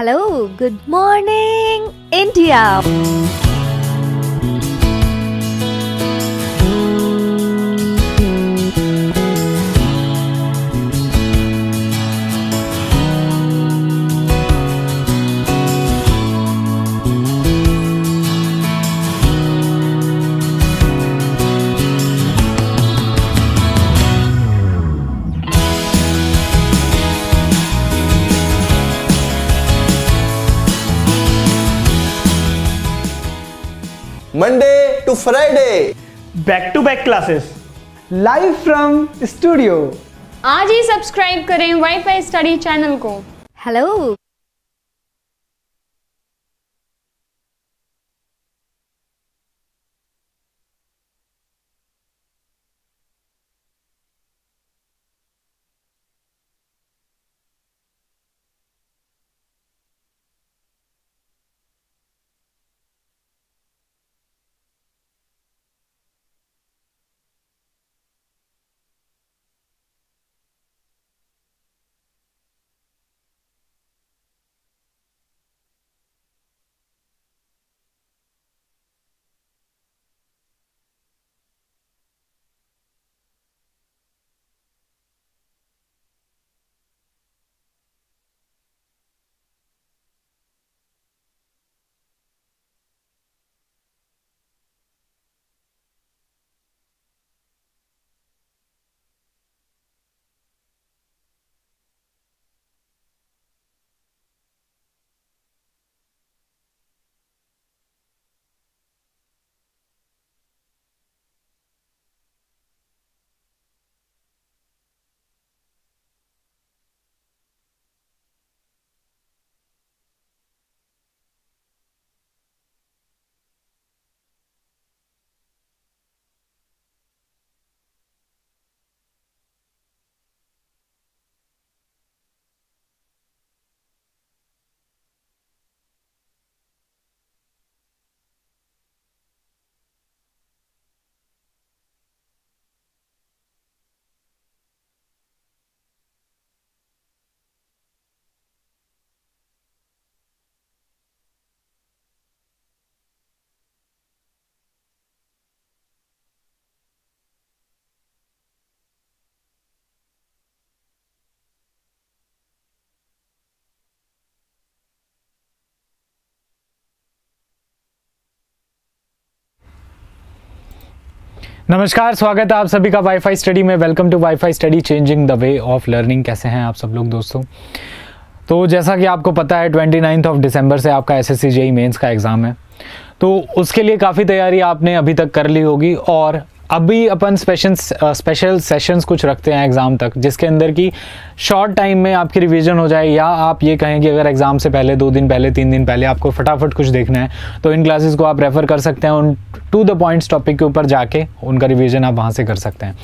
Hello, good morning, India. Monday to Friday, back-to-back classes, live from studio. आज ही subscribe करें WiFi study channel को. Hello. नमस्कार, स्वागत है आप सभी का वाईफाई स्टडी में. Welcome to WiFi study, changing the way of learning. कैसे हैं आप सब लोग दोस्तों? तो जैसा कि आपको पता है 29 दिसंबर से आपका एसएससी जेई मेंस का एग्ज़ाम है, तो उसके लिए काफ़ी तैयारी आपने अभी तक कर ली होगी. और अभी अपन स्पेशल सेशंस कुछ रखते हैं एग्ज़ाम तक, जिसके अंदर की शॉर्ट टाइम में आपकी रिवीजन हो जाए, या आप ये कहें कि अगर एग्ज़ाम से पहले 2 दिन पहले 3 दिन पहले आपको फटाफट कुछ देखना है, तो इन क्लासेस को आप रेफ़र कर सकते हैं. उन टू द पॉइंट्स टॉपिक के ऊपर जाके उनका रिवीजन आप वहाँ से कर सकते हैं.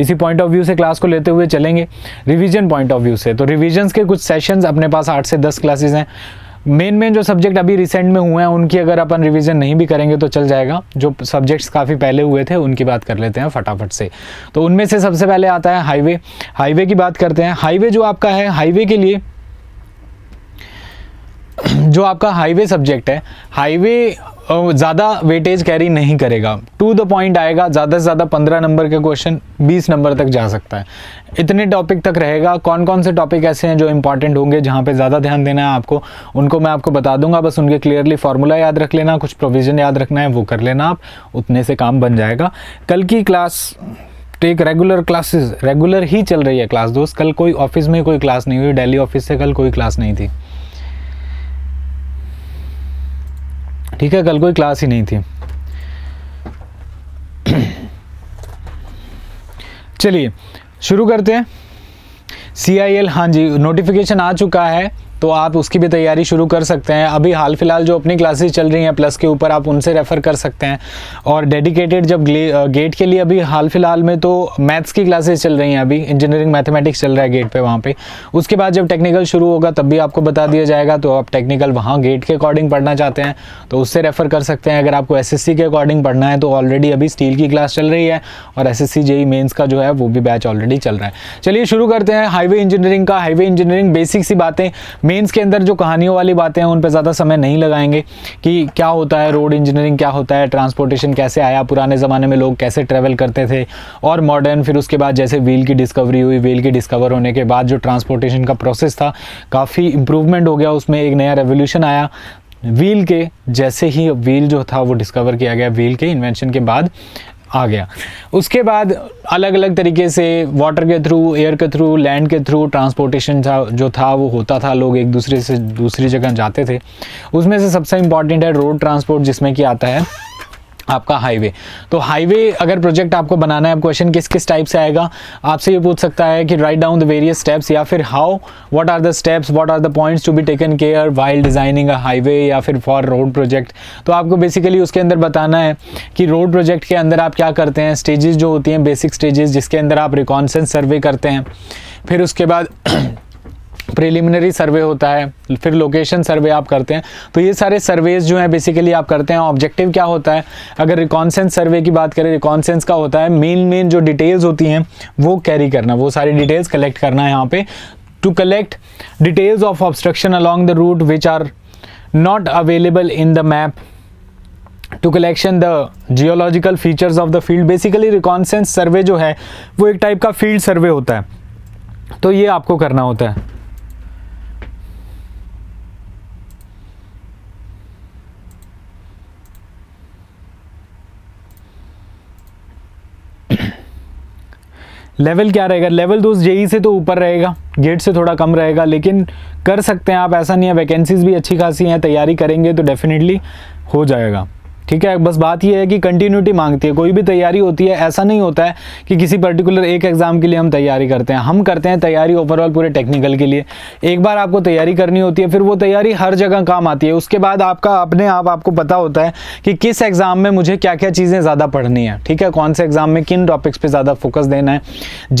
इसी पॉइंट ऑफ व्यू से क्लास को लेते हुए चलेंगे, रिवीजन पॉइंट ऑफ व्यू से. तो रिवीजन्स के कुछ सेशंस अपने पास 8 से 10 क्लासेज हैं. मेन जो सब्जेक्ट अभी रिसेंट में हुए हैं उनकी अगर अपन रिवीजन नहीं भी करेंगे तो चल जाएगा. जो सब्जेक्ट्स काफ़ी पहले हुए थे उनकी बात कर लेते हैं फटाफट से. तो उनमें से सबसे पहले आता है हाईवे. हाईवे की बात करते हैं. हाईवे जो आपका है, हाईवे के लिए जो आपका हाईवे सब्जेक्ट है, हाईवे ज़्यादा वेटेज कैरी नहीं करेगा. टू द पॉइंट आएगा, ज़्यादा से ज़्यादा 15 नंबर का क्वेश्चन 20 नंबर तक जा सकता है. इतने टॉपिक तक रहेगा. कौन कौन से टॉपिक ऐसे हैं जो इंपॉर्टेंट होंगे, जहाँ पे ज़्यादा ध्यान देना है आपको, उनको मैं आपको बता दूंगा. बस उनके क्लियरली फार्मूला याद रख लेना, कुछ प्रोविज़न याद रखना है वो कर लेना आप, उतने से काम बन जाएगा. कल की क्लास एक रेगुलर क्लासेस, रेगुलर ही चल रही है क्लास दोस्त. कल कोई ऑफिस में कोई क्लास नहीं हुई, दिल्ली ऑफिस से कल कोई क्लास नहीं थी, ठीक है? कल कोई क्लास ही नहीं थी. चलिए शुरू करते हैं. CIL, हाँ जी, नोटिफिकेशन आ चुका है तो आप उसकी भी तैयारी शुरू कर सकते हैं. अभी हाल फिलहाल जो अपनी क्लासेस चल रही हैं प्लस के ऊपर, आप उनसे रेफ़र कर सकते हैं. और डेडिकेटेड जब गेट के लिए अभी हाल फिलहाल में तो मैथ्स की क्लासेस चल रही हैं. अभी इंजीनियरिंग मैथमेटिक्स चल रहा है गेट पे, वहाँ पे. उसके बाद जब टेक्निकल शुरू होगा तब भी आपको बता दिया जाएगा. तो आप टेक्निकल वहाँ गेट के अकॉर्डिंग पढ़ना चाहते हैं तो उससे रेफ़र कर सकते हैं. अगर आपको SSC के अकॉर्डिंग पढ़ना है तो ऑलरेडी अभी स्टील की क्लास चल रही है, और SSC JEE मेन्स का जो है वो भी बैच ऑलरेडी चल रहा है. चलिए शुरू करते हैं हाईवे इंजीनियरिंग का. हाईवे इंजीनियरिंग बेसिक सी बातें मेंस के अंदर जो कहानियों वाली बातें हैं उन पर ज़्यादा समय नहीं लगाएंगे कि क्या होता है रोड इंजीनियरिंग, क्या होता है ट्रांसपोर्टेशन, कैसे आया, पुराने ज़माने में लोग कैसे ट्रैवल करते थे और मॉडर्न, फिर उसके बाद जैसे व्हील की डिस्कवरी हुई, व्हील के डिस्कवर होने के बाद जो ट्रांसपोर्टेशन का प्रोसेस था काफ़ी इम्प्रूवमेंट हो गया, उसमें एक नया रेवोल्यूशन आया व्हील के, जैसे ही व्हील जो था वो डिस्कवर किया गया, व्हील के इन्वेंशन के बाद आ गया। उसके बाद अलग अलग तरीके से वाटर के थ्रू, एयर के थ्रू, लैंड के थ्रू ट्रांसपोर्टेशन जो था वो होता था, लोग एक दूसरे से दूसरी जगह जाते थे। उसमें से सबसे इम्पॉर्टेंट है रोड ट्रांसपोर्ट, जिसमें कि आता है आपका हाईवे। तो हाईवे अगर प्रोजेक्ट आपको बनाना है, क्वेश्चन किस किस टाइप से आएगा, आपसे ये पूछ सकता है कि write down the various steps, या फिर how, what are the steps, what are the points to be taken care while designing a highway या फिर फॉर रोड प्रोजेक्ट। तो आपको बेसिकली उसके अंदर बताना है कि रोड प्रोजेक्ट के अंदर आप क्या करते हैं, स्टेजेस जो होती हैं बेसिक स्टेजेस, जिसके अंदर आप रिकॉन्सेंस सर्वे करते हैं, फिर उसके बाद प्रिलिमिनरी सर्वे होता है, फिर लोकेशन सर्वे आप करते हैं। तो ये सारे सर्वेज जो हैं बेसिकली आप करते हैं। ऑब्जेक्टिव क्या होता है, अगर रिकॉन्सेंस सर्वे की बात करें, रिकॉन्सेंस का होता है मेन जो डिटेल्स होती हैं वो कैरी करना, वो सारी डिटेल्स कलेक्ट करना है यहाँ पे। To collect details of obstruction along the route which are not available in the map, to collection the geological features of the field. Basically reconnaissance survey जो है वो एक टाइप का फील्ड सर्वे होता है, तो ये आपको करना होता है। लेवल क्या रहेगा, लेवल दोस्त जेई से तो ऊपर रहेगा, गेट से थोड़ा कम रहेगा, लेकिन कर सकते हैं आप, ऐसा नहीं है, वैकेंसीज भी अच्छी खासी हैं, तैयारी करेंगे तो डेफिनेटली हो जाएगा। ठीक है, बस बात यह है कि कंटिन्यूटी मांगती है, कोई भी तैयारी होती है ऐसा नहीं होता है कि किसी पर्टिकुलर एक एग्ज़ाम के लिए हम तैयारी करते हैं, हम करते हैं तैयारी ओवरऑल पूरे टेक्निकल के लिए। एक बार आपको तैयारी करनी होती है, फिर वो तैयारी हर जगह काम आती है। उसके बाद आपका अपने आप आपको पता होता है कि किस एग्ज़ाम में मुझे क्या क्या चीज़ें ज़्यादा पढ़नी है, ठीक है, कौन से एग्ज़ाम में किन टॉपिक्स पर ज़्यादा फोकस देना है।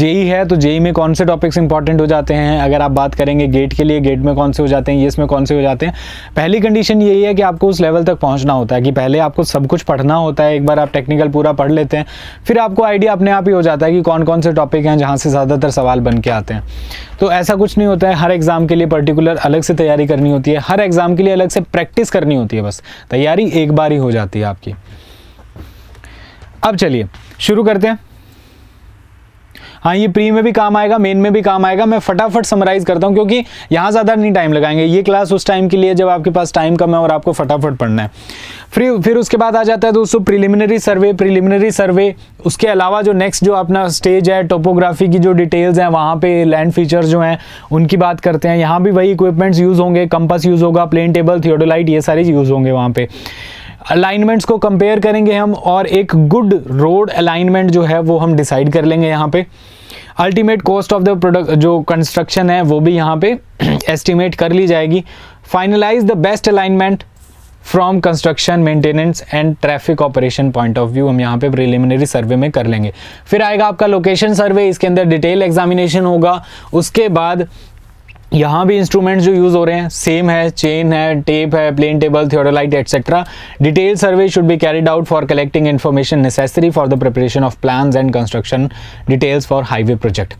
जेई है तो जेई में कौन से टॉपिक्स इंपॉर्टेंट हो जाते हैं, अगर आप बात करेंगे गेट के लिए, गेट में कौन से हो जाते हैं, येस में कौन से हो जाते हैं। पहली कंडीशन यही है कि आपको उस लेवल तक पहुँचना होता है कि पहले आपको सब कुछ पढ़ना होता है। एक बार आप टेक्निकल पूरा पढ़ लेते हैं, फिर आपको आइडिया अपने आप ही हो जाता है कि कौन कौन से टॉपिक हैं जहां से ज़्यादातर सवाल बन के आते हैं। तो ऐसा कुछ नहीं होता है, हर एग्ज़ाम के लिए पर्टिकुलर अलग से तैयारी करनी होती है, हर एग्ज़ाम के लिए अलग से प्रैक्टिस करनी होती है, बस तैयारी एक बार ही हो जाती है आपकी। अब चलिए शुरू करते हैं। हाँ, ये प्री में भी काम आएगा, मेन में भी काम आएगा। मैं फटाफट समराइज़ करता हूँ क्योंकि यहाँ ज़्यादा नहीं टाइम लगाएंगे, ये क्लास उस टाइम के लिए जब आपके पास टाइम कम है और आपको फटाफट पढ़ना है। फिर उसके बाद आ जाता है दोस्तों प्रिलिमिनरी सर्वे। उसके अलावा जो नेक्स्ट जो अपना स्टेज है, टोपोग्राफी की जो डिटेल्स हैं, वहाँ पे लैंड फीचर्स जो हैं उनकी बात करते हैं। यहाँ भी वही इक्विपमेंट्स यूज़ होंगे, कंपास यूज़ होगा, प्लेन टेबल, थियोडोलाइट, ये सारे यूज़ होंगे वहाँ पे। अलाइनमेंट्स को कंपेयर करेंगे हम और एक गुड रोड अलाइनमेंट जो है वो हम डिसाइड कर लेंगे यहाँ पे। Ultimate cost of the product जो कंस्ट्रक्शन है वो भी यहाँ पे एस्टिमेट कर ली जाएगी। Finalise the best alignment from construction, maintenance and traffic operation point of view हम यहाँ पे प्रिलिमिनरी सर्वे में कर लेंगे। फिर आएगा आपका लोकेशन सर्वे, इसके अंदर डिटेल एग्जामिनेशन होगा। उसके बाद यहाँ भी इंस्ट्रूमेंट्स जो यूज़ हो रहे हैं सेम है, चेन है, टेप है, plane table, theodolite etcetera. Detail survey should be carried out for collecting information necessary for the preparation of plans and construction details for highway project.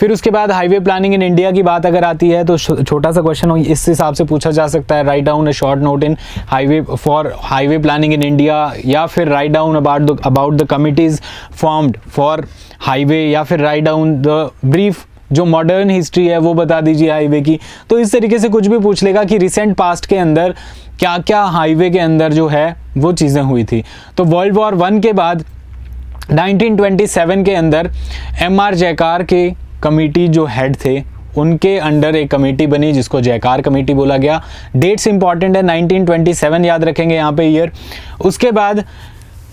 फिर उसके बाद हाईवे प्लानिंग इन इंडिया की बात अगर आती है तो छोटा सा क्वेश्चन हो इस हिसाब से पूछा जा सकता है, write down a short note in highway for highway planning in India, या फिर write down about the committees formed for highway, या फिर राइट डाउन द ब्रीफ जो मॉडर्न हिस्ट्री है वो बता दीजिए हाईवे की। तो इस तरीके से कुछ भी पूछ लेगा कि रिसेंट पास्ट के अंदर क्या क्या हाईवे के अंदर जो है वो चीज़ें हुई थी। तो वर्ल्ड वॉर I के बाद 1927 के अंदर एमआर जयकार के कमेटी जो हेड थे उनके अंडर एक कमेटी बनी जिसको जयकार कमेटी बोला गया। डेट्स इंपॉर्टेंट है, 1927 याद रखेंगे यहाँ पे ईयर। उसके बाद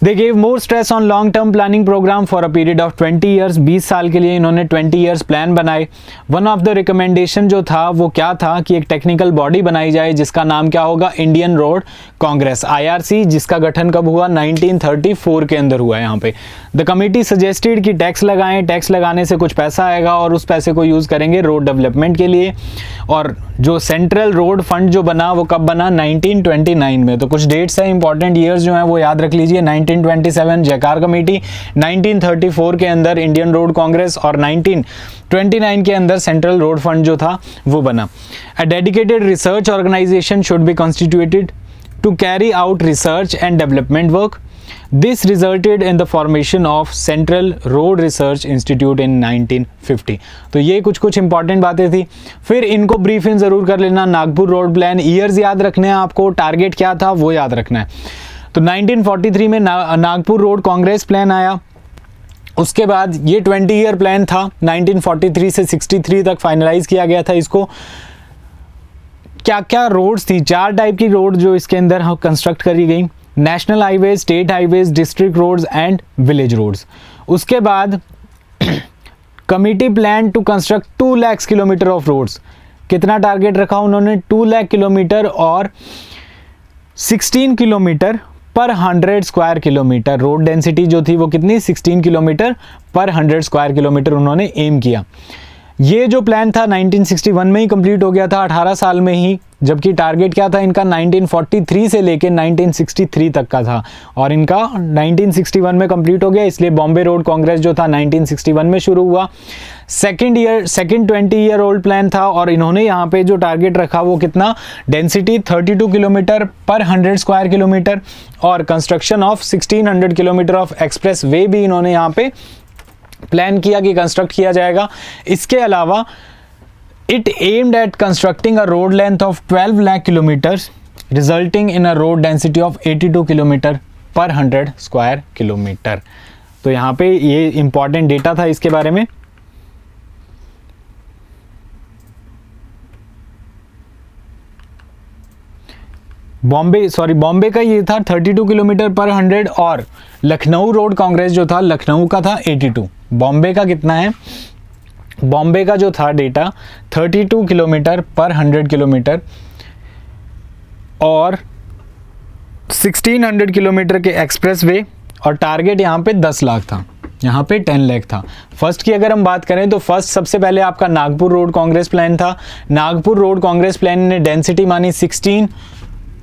They gave more stress on long term planning program for a period of 20 years, 20 साल के लिए इन्होंने 20 years plan बनाए। One of the recommendation जो था वो क्या था कि एक technical body बनाई जाए जिसका नाम क्या होगा, Indian Road Congress IRC, जिसका गठन कब हुआ, 1934 के अंदर हुआ है यहाँ पे। The committee suggested कि टैक्स लगाएं, टैक्स लगाने से कुछ पैसा आएगा और उस पैसे को यूज़ करेंगे रोड डेवलपमेंट के लिए। और जो सेंट्रल रोड फंड जो बना वो कब बना, 1929 में। तो कुछ डेट्स हैं इंपॉर्टेंट, ईयर्स जो हैं वो याद रख लीजिए, 19 1927 जयकार कमेटी, 1934 के अंदर इंडियन रोड कांग्रेस और 1929 के अंदर सेंट्रल रोड फंड जो था वो बना। A dedicated research organisation should be constituted to carry out research and development work. This resulted in the formation of Central Road Research Institute in 1950। तो ये कुछ इंपॉर्टेंट बातें थी, फिर इनको ब्रीफ इन ज़रूर कर लेना। नागपुर रोड प्लान, ईयर्स याद रखने हैं आपको, टारगेट क्या था वो याद रखना है। तो 1943 में नागपुर रोड कांग्रेस प्लान आया, उसके बाद ये 20 ईयर प्लान था, 1943 से 63 तक फाइनलाइज किया गया था। इसको क्या क्या रोड्स थी, चार टाइप की रोड जो इसके अंदर कंस्ट्रक्ट करी गई, national highways, state highways, district roads and village roads. उसके बाद committee plan to construct 2 lakh kilometre of roads, कितना टारगेट रखा उन्होंने, 2 लाख किलोमीटर और 16 किलोमीटर पर 100 स्क्वायर किलोमीटर। रोड डेंसिटी जो थी वो कितनी, 16 किलोमीटर पर 100 स्क्वायर किलोमीटर उन्होंने एम किया। ये जो प्लान था 1961 में ही कंप्लीट हो गया था, 18 साल में ही, जबकि टारगेट क्या था इनका 1943 से लेकर 1963 तक का था, और इनका 1961 में कंप्लीट हो गया। इसलिए बॉम्बे रोड कांग्रेस जो था 1961 में शुरू हुआ, सेकेंड 20 ईयर ओल्ड प्लान था, और इन्होंने यहाँ पे जो टारगेट रखा वो कितना, डेंसिटी 32 किलोमीटर पर 100 स्क्वायर किलोमीटर और construction of 1600 kilometre of expressway भी इन्होंने यहाँ पे प्लान किया कि कंस्ट्रक्ट किया जाएगा। इसके अलावा it aimed at constructing a road length of 12 lakh kilometres resulting in a road density of 82 kilometre पर 100 स्क्वायर किलोमीटर। तो यहाँ पे ये इंपॉर्टेंट डेटा था इसके बारे में। बॉम्बे का ये था 32 किलोमीटर पर 100, और लखनऊ रोड कांग्रेस जो था लखनऊ का था 82। बॉम्बे का कितना है, बॉम्बे का जो था डेटा 32 किलोमीटर पर 100 किलोमीटर और 1600 किलोमीटर के एक्सप्रेस वे, और टारगेट यहाँ पे 10 लाख था, यहाँ पे 10 लाख था। फर्स्ट की अगर हम बात करें तो फर्स्ट सबसे पहले आपका नागपुर रोड कांग्रेस प्लान था। नागपुर रोड कांग्रेस प्लान ने डेंसिटी मानी 16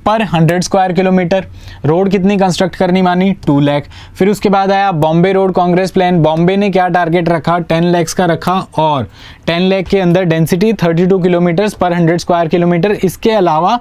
पर 100 स्क्वायर किलोमीटर, रोड कितनी कंस्ट्रक्ट करनी मानी 2 लाख। फिर उसके बाद आया Bombay road congress plan, Bombay ने क्या टारगेट रखा 10 लाख का रखा, और 10 लाख के अंदर डेंसिटी 32 किलोमीटर पर 100 स्क्वायर किलोमीटर, इसके अलावा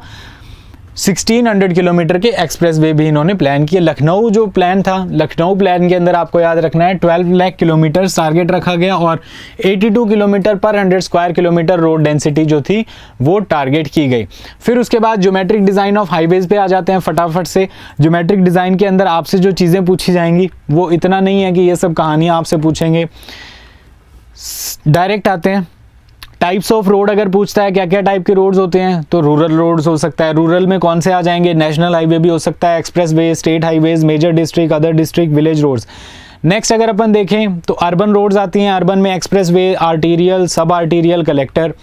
1600 किलोमीटर के एक्सप्रेस वे भी इन्होंने प्लान किए। लखनऊ जो प्लान था, लखनऊ प्लान के अंदर आपको याद रखना है 12 लाख किलोमीटर टारगेट रखा गया और 82 किलोमीटर पर 100 स्क्वायर किलोमीटर रोड डेंसिटी जो थी वो टारगेट की गई। फिर उसके बाद ज्योमेट्रिक डिज़ाइन ऑफ हाईवेज़ पे आ जाते हैं फटाफट से। ज्योमेट्रिक डिज़ाइन के अंदर आपसे जो चीज़ें पूछी जाएंगी वो इतना नहीं है कि ये सब कहानियाँ आपसे पूछेंगे, डायरेक्ट आते हैं। टाइप्स ऑफ रोड अगर पूछता है क्या क्या टाइप के रोड्स होते हैं, तो रूरल रोड्स हो सकता है, रूरल में कौन से आ जाएंगे, नेशनल हाईवे भी हो सकता है, expressway, state highways, major district, other district, village roads. Next अगर अपन देखें तो अर्बन रोड्स आती हैं, अर्बन में expressway, arterial, sub arterial, collector.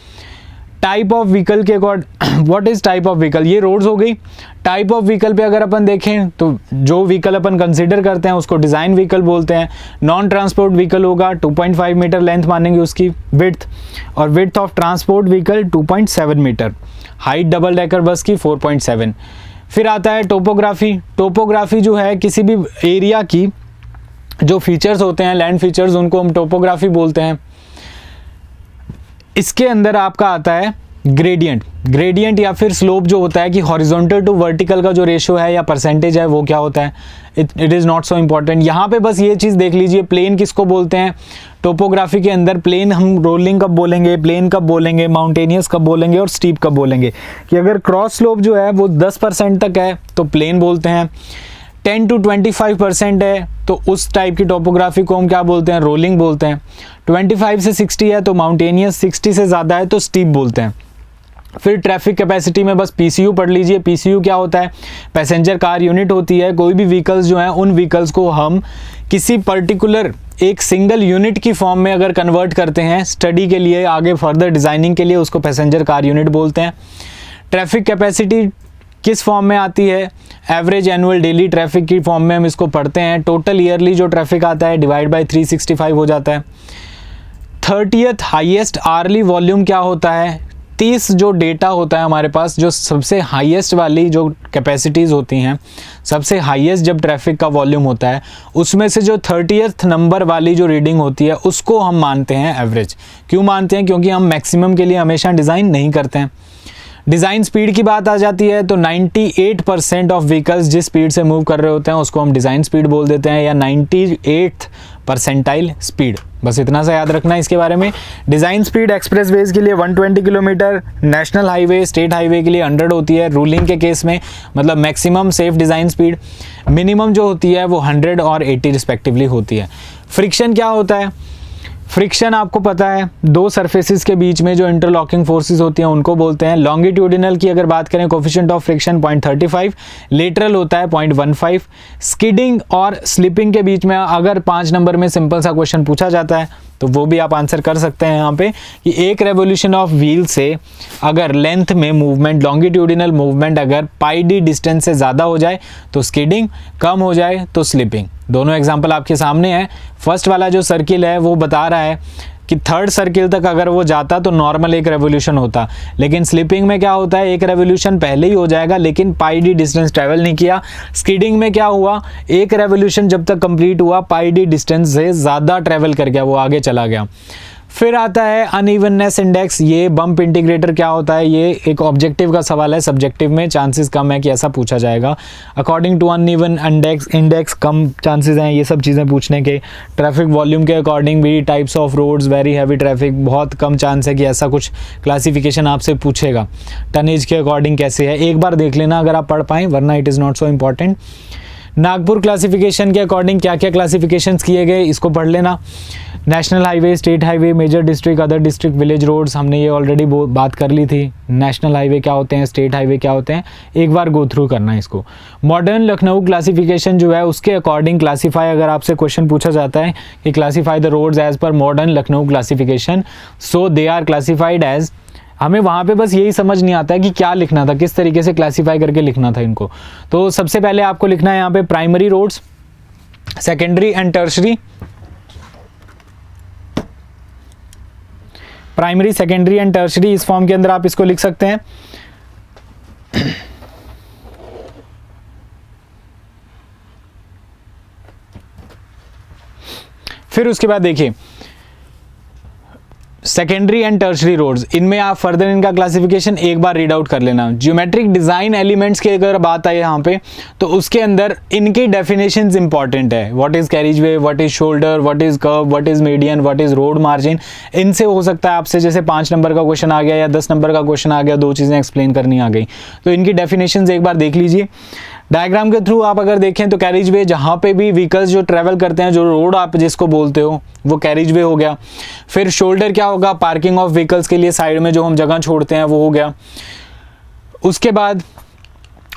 Type of vehicle के according, what is type of vehicle, ये रोड्स हो गई। टाइप ऑफ व्हीकल पे अगर अपन देखें तो जो व्हीकल अपन कंसीडर करते हैं उसको डिज़ाइन व्हीकल बोलते हैं। नॉन ट्रांसपोर्ट व्हीकल होगा, 2.5 मीटर लेंथ मानेंगे उसकी विड्थ, और width of transport vehicle 2.7 metre. Height double decker bus की 4.7। फिर आता है टोपोग्राफी। टोपोग्राफी जो है किसी भी एरिया की जो फीचर्स होते हैं, लैंड फीचर्स, उनको हम टोपोग्राफी बोलते हैं। इसके अंदर आपका आता है ग्रेडियंट, ग्रेडियंट या फिर स्लोप जो होता है कि हॉरिजॉन्टल टू वर्टिकल का जो रेशियो है या परसेंटेज है वो क्या होता है, it is not so important. यहाँ पे बस ये चीज़ देख लीजिए, प्लेन किसको बोलते हैं टोपोग्राफी के अंदर, प्लेन हम रोलिंग कब बोलेंगे, प्लेन कब बोलेंगे, माउंटेनियस कब बोलेंगे और स्टीप कब बोलेंगे, कि अगर क्रॉस स्लोप जो है वो 10% तक है तो प्लेन बोलते हैं, 10 to 25% है तो उस टाइप की टोपोग्राफी को हम क्या बोलते हैं, रोलिंग बोलते हैं। 25 से 60 है तो माउंटेनियस, 60 से ज़्यादा है तो स्टीप बोलते हैं। फिर ट्रैफिक कैपेसिटी में बस PCU पढ़ लीजिए। PCU क्या होता है, पैसेंजर कार यूनिट होती है। कोई भी व्हीकल्स जो हैं उन व्हीकल्स को हम किसी पर्टिकुलर एक सिंगल यूनिट की फॉर्म में अगर कन्वर्ट करते हैं स्टडी के लिए, आगे फर्दर डिज़ाइनिंग के लिए, उसको पैसेंजर कार यूनिट बोलते हैं। ट्रैफिक कैपेसिटी किस फॉर्म में आती है, एवरेज एनुअल डेली ट्रैफिक की फॉर्म में हम इसको पढ़ते हैं। टोटल ईयरली जो ट्रैफिक आता है डिवाइड बाय 365 हो जाता है। 30th हाईएस्ट आवरली वॉल्यूम क्या होता है, 30 जो डेटा होता है हमारे पास, जो सबसे हाईएस्ट वाली जो कैपेसिटीज़ होती हैं, सबसे हाईएस्ट जब ट्रैफिक का वॉल्यूम होता है उसमें से जो 30th नंबर वाली जो रीडिंग होती है उसको हम मानते हैं एवरेज। क्यों मानते हैं? क्योंकि हम मैक्सिमम के लिए हमेशा डिज़ाइन नहीं करते हैं। डिज़ाइन स्पीड की बात आ जाती है तो 98% ऑफ व्हीकल्स जिस स्पीड से मूव कर रहे होते हैं उसको हम डिज़ाइन स्पीड बोल देते हैं, या 98th परसेंटाइल स्पीड। बस इतना सा याद रखना है इसके बारे में। डिज़ाइन स्पीड एक्सप्रेसवेज के लिए 120 kilometre, national highway, state highway के लिए 100 होती है रूलिंग के केस में, मतलब maximum safe design speed. Minimum जो होती है वो 100 और 80 रिस्पेक्टिवली होती है। फ्रिक्शन क्या होता है? फ्रिक्शन आपको पता है, दो सर्फेसिस के बीच में जो इंटरलॉकिंग फोर्सेस होती हैं उनको बोलते हैं। लॉन्गिट्यूडिनल की अगर बात करें, कोफिशिएंट ऑफ फ्रिक्शन 0.35, लेटरल होता है 0.15। स्किडिंग और स्लिपिंग के बीच में अगर 5 नंबर में सिंपल सा क्वेश्चन पूछा जाता है तो वो भी आप आंसर कर सकते हैं यहाँ पे कि एक रेवोल्यूशन ऑफ व्हील से अगर लेंथ में मूवमेंट, लॉन्गिट्यूडिनल मूवमेंट अगर पाई डी डिस्टेंस से ज़्यादा हो जाए तो स्किडिंग, कम हो जाए तो स्लिपिंग। दोनों एग्जाम्पल आपके सामने हैं। फर्स्ट वाला जो सर्किल है वो बता रहा है कि थर्ड सर्किल तक अगर वो जाता तो नॉर्मल एक रेवोल्यूशन होता, लेकिन स्लिपिंग में क्या होता है, एक रेवोल्यूशन पहले ही हो जाएगा लेकिन पाई डी डिस्टेंस ट्रैवल नहीं किया। स्किडिंग में क्या हुआ, एक रेवोल्यूशन जब तक कंप्लीट हुआ पाई डी डिस्टेंस से ज़्यादा ट्रैवल कर गया, वो आगे चला गया। फिर आता है अनइवननेस इंडेक्स। ये बम्प इंटीग्रेटर क्या होता है? ये एक ऑब्जेक्टिव का सवाल है, सब्जेक्टिव में चांसेस कम है कि ऐसा पूछा जाएगा। अकॉर्डिंग टू अनइवन इंडेक्स कम चांसेस हैं ये सब चीज़ें पूछने के। ट्रैफिक वॉल्यूम के अकॉर्डिंग भी, types of roads, very heavy traffic, बहुत कम चांस है कि ऐसा कुछ क्लासिफिकेशन आपसे पूछेगा। टनेज के अकॉर्डिंग कैसे है, एक बार देख लेना अगर आप पढ़ पाएँ, वरना it is not so important. Nagpur classification के अकॉर्डिंग क्या क्या क्लासिफिकेशंस किए गए इसको पढ़ लेना। National highway, state highway, major district, other district, village roads, हमने ये ऑलरेडी बात कर ली थी। नेशनल हाईवे क्या होते हैं, स्टेट हाईवे क्या होते हैं, एक बार गो थ्रू करना इसको। मॉडर्न लखनऊ क्लासिफिकेशन जो है उसके अकॉर्डिंग क्लासीफाई, अगर आपसे क्वेश्चन पूछा जाता है कि classify the roads as per modern Lucknow classification, so they are classified as, हमें वहाँ पे बस यही समझ नहीं आता है कि क्या लिखना था, किस तरीके से क्लासीफाई करके लिखना था इनको। तो सबसे पहले आपको लिखना है यहाँ पे primary roads, secondary and tertiary. Primary, secondary and tertiary इस फॉर्म के अंदर आप इसको लिख सकते हैं। फिर उसके बाद देखिए सेकेंडरी एंड टर्शरी रोड्स, इनमें आप फर्दर इनका क्लासिफिकेशन एक बार रीड आउट कर लेना। ज्योमेट्रिक डिज़ाइन एलिमेंट्स की अगर बात आई यहाँ पे तो उसके अंदर इनकी डेफिनेशंस इंपॉर्टेंट है। What is carriageway, what is shoulder, what is curve, what is median, what is road margin. इनसे हो सकता है आपसे जैसे 5 नंबर का क्वेश्चन आ गया या 10 नंबर का क्वेश्चन आ गया, दो चीज़ें एक्सप्लेन करनी आ गई, तो इनकी डेफिनेशंस एक बार देख लीजिए। डायग्राम के थ्रू आप अगर देखें तो कैरिजवे जहाँ पे भी व्हीकल्स जो ट्रैवल करते हैं, जो रोड आप जिसको बोलते हो वो कैरिजवे हो गया। फिर शोल्डर क्या होगा, पार्किंग ऑफ व्हीकल्स के लिए साइड में जो हम जगह छोड़ते हैं वो हो गया। उसके बाद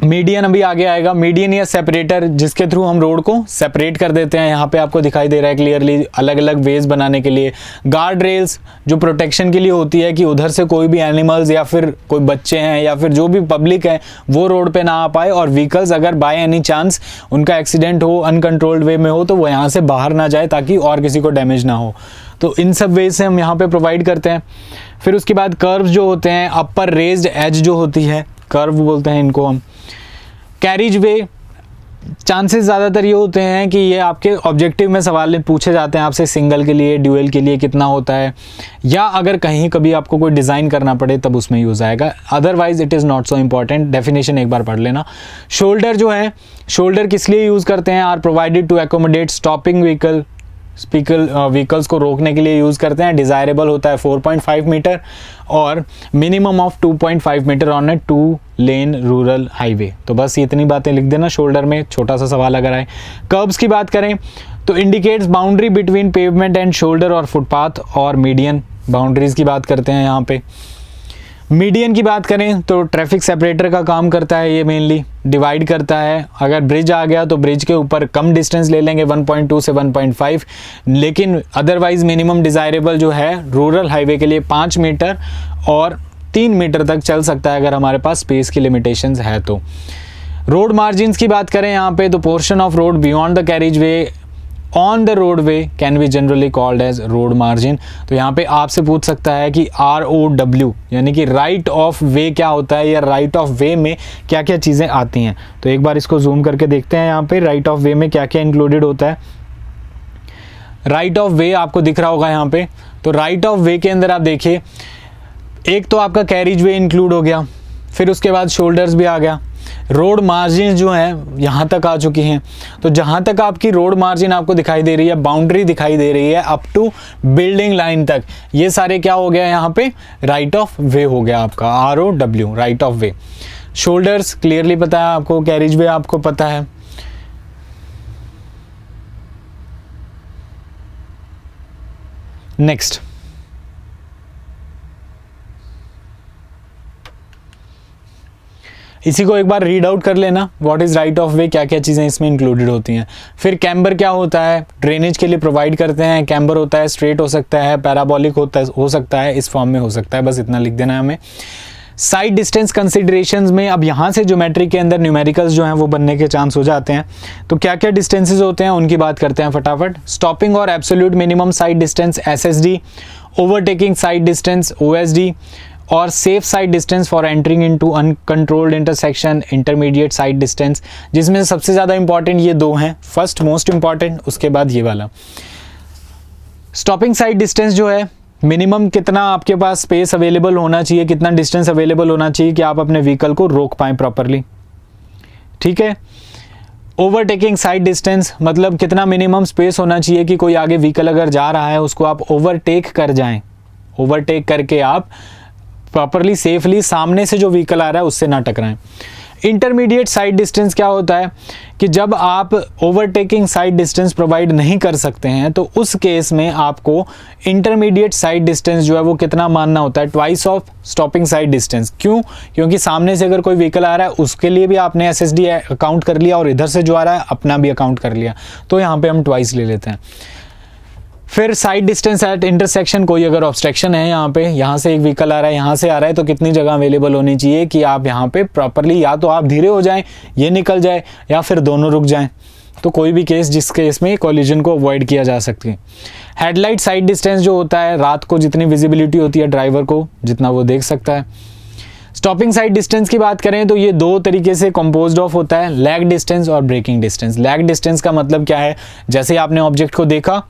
मीडियन अभी आगे आएगा, मीडियन या सेपरेटर जिसके थ्रू हम रोड को सेपरेट कर देते हैं, यहाँ पे आपको दिखाई दे रहा है क्लियरली, अलग अलग वेज बनाने के लिए। गार्ड रेल्स जो प्रोटेक्शन के लिए होती है कि उधर से कोई भी एनिमल्स या फिर कोई बच्चे हैं या फिर जो भी पब्लिक है वो रोड पे ना आ पाए, और व्हीकल्स अगर बाय एनी चांस उनका एक्सीडेंट हो अनकंट्रोल्ड वे में हो तो वो यहाँ से बाहर ना जाए ताकि और किसी को डैमेज ना हो, तो इन सब वेज से हम यहाँ पर प्रोवाइड करते हैं। फिर उसके बाद कर्व्स जो होते हैं, अपर रेज्ड एज जो होती है, कर्व बोलते हैं इनको हम। कैरिज वे चांसेस ज़्यादातर ये होते हैं कि ये आपके ऑब्जेक्टिव में सवाल पूछे जाते हैं आपसे, सिंगल के लिए, ड्यूअल के लिए कितना होता है, या अगर कहीं कभी आपको कोई डिज़ाइन करना पड़े तब उसमें यूज़ आएगा, otherwise it is not so important. Definition एक बार पढ़ लेना। शोल्डर जो है, शोल्डर किस लिए यूज़ करते हैं, are provided to accommodate stopping vehicle, vehicles को रोकने के लिए यूज़ करते हैं। डिज़ायरेबल होता है 4.5 मीटर और minimum of 2.5 metre on a 2 lane rural highway. तो बस इतनी बातें लिख देना शोल्डर में, छोटा सा सवाल अगर आए। कर्ब्स की बात करें तो indicates boundary between pavement and shoulder और फुटपाथ, और मीडियन बाउंड्रीज की बात करते हैं यहाँ पे। मीडियन की बात करें तो ट्रैफिक सेपरेटर का काम करता है ये, मेनली डिवाइड करता है। अगर ब्रिज आ गया तो ब्रिज के ऊपर कम डिस्टेंस ले लेंगे 1.2 से 1.5, लेकिन अदरवाइज मिनिमम डिज़ायरेबल जो है रूरल हाईवे के लिए 5 मीटर और 3 मीटर तक चल सकता है अगर हमारे पास स्पेस की लिमिटेशंस है तो। रोड मार्जिन की बात करें यहाँ पे तो portion of road beyond the carriageway on the roadway can be generally called as road margin. तो यहाँ पे आपसे पूछ सकता है कि ROW यानी कि राइट ऑफ वे क्या होता है या राइट ऑफ वे में क्या क्या चीज़ें आती हैं। तो एक बार इसको जूम करके देखते हैं यहाँ पे राइट ऑफ वे में क्या क्या इंक्लूडेड होता है। राइट ऑफ वे आपको दिख रहा होगा यहाँ पे, तो राइट ऑफ वे के अंदर आप देखिए एक तो आपका कैरिज वे इंक्लूड हो गया, फिर उसके बाद शोल्डर्स भी आ गया, रोड मार्जिन जो हैं यहाँ तक आ चुकी हैं। तो जहाँ तक आपकी रोड मार्जिन आपको दिखाई दे रही है, बाउंड्री दिखाई दे रही है अप टू बिल्डिंग लाइन तक, ये सारे क्या हो गया यहाँ पे राइट ऑफ वे हो गया आपका ROW right of way. Shoulders clearly पता है आपको, कैरिज वे आपको पता है, नेक्स्ट इसी को एक बार रीड आउट कर लेना what is right of way, क्या क्या चीज़ें इसमें इंक्लूडेड होती हैं। फिर कैम्बर क्या होता है, ड्रेनेज के लिए प्रोवाइड करते हैं, कैम्बर होता है, स्ट्रेट हो सकता है, पैराबॉलिक होता है, हो सकता है, इस फॉर्म में हो सकता है, बस इतना लिख देना है हमें। साइड डिस्टेंस कंसिडरेशंस में अब यहाँ से ज्योमेट्री के अंदर न्यूमेरिकल्स जो हैं वो बनने के चांस हो जाते हैं। तो क्या क्या डिस्टेंसेज होते हैं उनकी बात करते हैं फटाफट। स्टॉपिंग और absolute minimum sight distance SSD, overtaking sight distance OSD और safe sight distance for entering into uncontrolled intersection intermediate sight distance, जिसमें सबसे ज़्यादा इंपॉर्टेंट ये दो हैं, फर्स्ट मोस्ट इंपॉर्टेंट, उसके बाद ये वाला। स्टॉपिंग साइड डिस्टेंस जो है मिनिमम कितना आपके पास स्पेस अवेलेबल होना चाहिए, कितना डिस्टेंस अवेलेबल होना चाहिए कि आप अपने व्हीकल को रोक पाएँ प्रॉपरली, ठीक है। ओवरटेकिंग साइड डिस्टेंस मतलब कितना मिनिमम स्पेस होना चाहिए कि कोई आगे व्हीकल अगर जा रहा है उसको आप ओवरटेक कर जाएँ, ओवरटेक करके आप प्रॉपरली सेफली सामने से जो व्हीकल आ रहा है उससे ना टकराएं। इंटरमीडिएट साइड डिस्टेंस क्या होता है कि जब आप ओवरटेकिंग साइड डिस्टेंस प्रोवाइड नहीं कर सकते हैं तो उस केस में आपको इंटरमीडिएट साइड डिस्टेंस जो है वो कितना मानना होता है, twice of stopping sight distance. क्यों? क्योंकि सामने से अगर कोई व्हीकल आ रहा है उसके लिए भी आपने SSD अकाउंट कर लिया और इधर से जो आ रहा है अपना भी अकाउंट कर लिया, तो यहाँ पर हम ट्वाइस ले लेते हैं। फिर साइड डिस्टेंस एट इंटरसेक्शन, कोई अगर ऑब्स्ट्रक्शन है यहाँ पे, यहाँ से एक व्हीकल आ रहा है यहाँ से आ रहा है, तो कितनी जगह अवेलेबल होनी चाहिए कि आप यहाँ पे प्रॉपरली या तो आप धीरे हो जाएं, ये निकल जाए, या फिर दोनों रुक जाएं। तो कोई भी केस जिस केस में कॉलिजन को अवॉइड किया जा सकती है। हेडलाइट साइड डिस्टेंस जो होता है रात को जितनी विजिबिलिटी होती है ड्राइवर को जितना वो देख सकता है। स्टॉपिंग साइड डिस्टेंस की बात करें तो ये दो तरीके से कंपोज्ड ऑफ होता है, लैग डिस्टेंस और ब्रेकिंग डिस्टेंस। लैग डिस्टेंस का मतलब क्या है, जैसे आपने ऑब्जेक्ट को देखा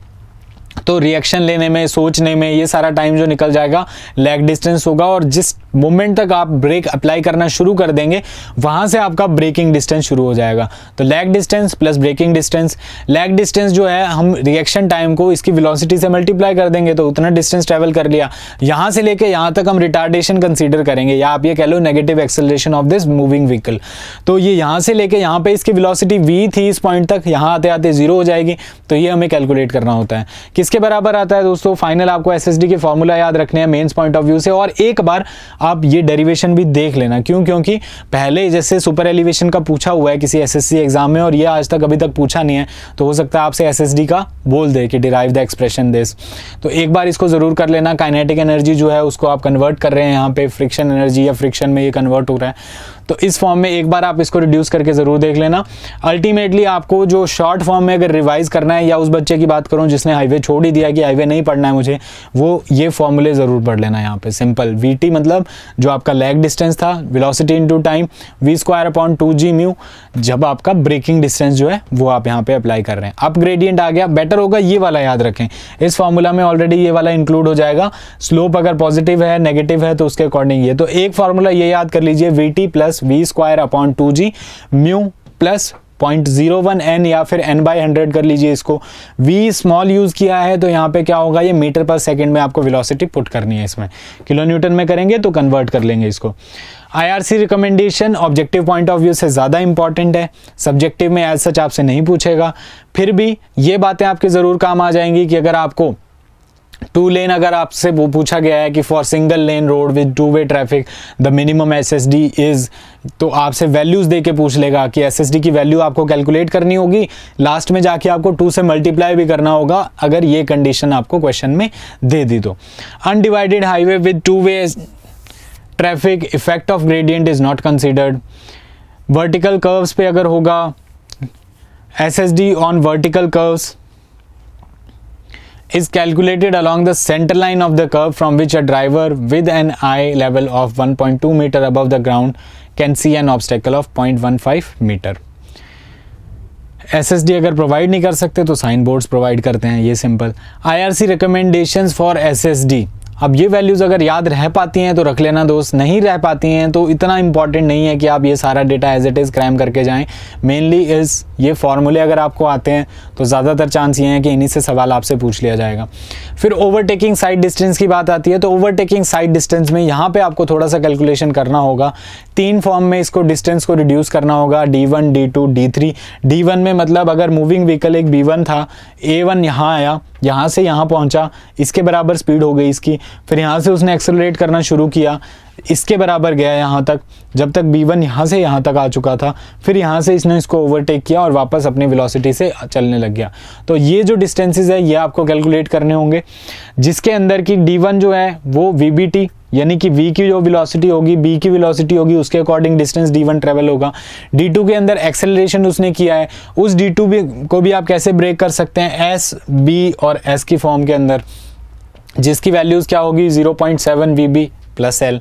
तो रिएक्शन लेने में, सोचने में ये सारा टाइम जो निकल जाएगा लैग डिस्टेंस होगा, और जिस मोमेंट तक आप ब्रेक अप्लाई करना शुरू कर देंगे वहाँ से आपका ब्रेकिंग डिस्टेंस शुरू हो जाएगा। तो lag distance plus braking distance. Lag distance जो है हम रिएक्शन टाइम को इसकी वेलोसिटी से मल्टीप्लाई कर देंगे तो उतना डिस्टेंस ट्रैवल कर लिया, यहाँ से लेके यहाँ तक हम रिटार्डेशन कंसीडर करेंगे, या आप ये कह लो negative acceleration of this moving vehicle. तो ये यहाँ से लेके यहाँ पर इसकी वेलोसिटी v थी इस पॉइंट तक, यहाँ आते आते जीरो हो जाएगी, तो ये हमें कैलकुलेट करना होता है। किसके बराबर आता है दोस्तों? फाइनल आपको SSD के फॉर्मूला याद रखने हैं मेंस पॉइंट ऑफ व्यू से, और एक बार आप ये डेरिवेशन भी देख लेना। क्यों? क्योंकि पहले जैसे सुपर एलिवेशन का पूछा हुआ है किसी SSC एग्जाम में और ये आज तक अभी तक पूछा नहीं है, तो हो सकता है आपसे SSD का बोल दे कि डिराइव द एक्सप्रेशन दिस, तो एक बार इसको ज़रूर कर लेना। काइनेटिक एनर्जी जो है उसको आप कन्वर्ट कर रहे हैं यहाँ पे फ्रिक्शन एनर्जी, या फ्रिक्शन में ये कन्वर्ट हो रहा है, तो इस फॉर्म में एक बार आप इसको रिड्यूस करके ज़रूर देख लेना। अल्टीमेटली आपको जो शॉर्ट फॉर्म में अगर रिवाइज़ करना है, या उस बच्चे की बात करूँ जिसने हाईवे छोड़ ही दिया कि हाईवे नहीं पढ़ना है मुझे, वो ये फॉर्मूले ज़रूर पढ़ लेना। यहाँ पे सिंपल VT मतलब जो आपका लैग डिस्टेंस था वेलोसिटी इनटू टाइम, v²/2g μ, जब आपका ब्रेकिंग डिस्टेंस जो है वो आप यहाँ पर अप्लाई कर रहे हैं। अप ग्रेडियंट आ गया, बेटर होगा ये वाला याद रखें, इस फॉर्मूला में ऑलरेडी ये वाला इंक्लूड हो जाएगा। स्लोप अगर पॉजिटिव है नेगेटिव है तो उसके अकॉर्डिंग ये, तो एक फॉर्मूला ये याद कर लीजिए v²/2g μ + 0.01n, या फिर n/100 कर लीजिए इसको। v स्मॉल यूज़ किया है तो यहाँ पे क्या होगा, ये मीटर पर सेकंड में आपको वेलोसिटी पुट करनी है, इसमें किलो न्यूटन में करेंगे तो कन्वर्ट कर लेंगे इसको। IRC recommendation objective point of view से ज़्यादा इंपॉर्टेंट है, सब्जेक्टिव में एज सच आपसे नहीं पूछेगा, फिर भी ये बातें आपके ज़रूर काम आ जाएंगी कि अगर आपको टू लेन, अगर आपसे वो पूछा गया है कि for single lane road with two way traffic the minimum SSD is, तो आपसे वैल्यूज़ दे के पूछ लेगा कि SSD की वैल्यू आपको कैलकुलेट करनी होगी, लास्ट में जाके आपको 2 से मल्टीप्लाई भी करना होगा अगर ये कंडीशन आपको क्वेश्चन में दे दी तो। Undivided highway with two way traffic, effect of gradient is not considered, vertical curves पे अगर होगा SSD on vertical curves, is calculated along the center line of the curve from which a driver with an eye level of 1.2 meter above the ground can see an obstacle of 0.15 meter. SSD अगर provide नहीं कर सकते तो sign boards provide करते हैं, ये simple. IRC recommendations for SSD, अब ये वैल्यूज़ अगर याद रह पाती हैं तो रख लेना दोस्त, नहीं रह पाती हैं तो इतना इंपॉर्टेंट नहीं है कि आप ये सारा data as it is cram करके जाएं। मेनली इस ये फॉर्मूले अगर आपको आते हैं तो ज़्यादातर चांस ये हैं कि इन्हीं से सवाल आपसे पूछ लिया जाएगा। फिर ओवरटेकिंग साइड डिस्टेंस की बात आती है तो ओवरटेकिंग साइड डिस्टेंस में यहाँ पर आपको थोड़ा सा कैलकुलेशन करना होगा। तीन फॉर्म में इसको डिस्टेंस को रिड्यूस करना होगा, D1, D2, D3। D1 में मतलब अगर मूविंग व्हीकल एक B1 था, A1 यहाँ आया, यहाँ से यहाँ पहुँचा, इसके बराबर स्पीड हो गई इसकी, फिर यहाँ से उसने एक्सेलरेट करना शुरू किया, इसके बराबर गया यहाँ तक, जब तक B1 यहाँ से यहाँ तक आ चुका था, फिर यहाँ से इसने इसको ओवरटेक किया और वापस अपनी वेलोसिटी से चलने लग गया। तो ये जो डिस्टेंसेस है ये आपको कैलकुलेट करने होंगे, जिसके अंदर की D1 जो है वो VBT यानी कि V की जो वेलोसिटी होगी, B की वेलोसिटी होगी, उसके अकॉर्डिंग डिस्टेंस D1 ट्रेवल होगा। D2 के अंदर एक्सेलरेशन उसने किया है, उस D2 को भी आप कैसे ब्रेक कर सकते हैं S, B और S की फॉर्म के अंदर, जिसकी वैल्यूज़ क्या होगी 0.7 VB प्लस L।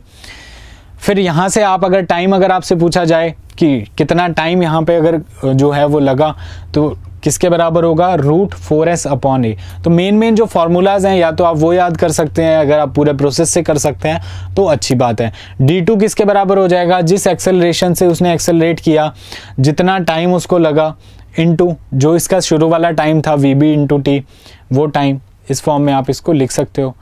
फिर यहाँ से आप अगर टाइम अगर आपसे पूछा जाए कि कितना टाइम यहाँ पे अगर जो है वो लगा तो किसके बराबर होगा √4S/A। तो मेन जो फार्मूलाज हैं या तो आप वो याद कर सकते हैं, अगर आप पूरे प्रोसेस से कर सकते हैं तो अच्छी बात है। D2 किसके बराबर हो जाएगा, जिस एक्सेलरेशन से उसने एक्सेलरेट किया, जितना टाइम उसको लगा इंटू जो इसका शुरू वाला टाइम था VB इंटू T, वो टाइम इस फॉर्म में आप इसको लिख सकते हो।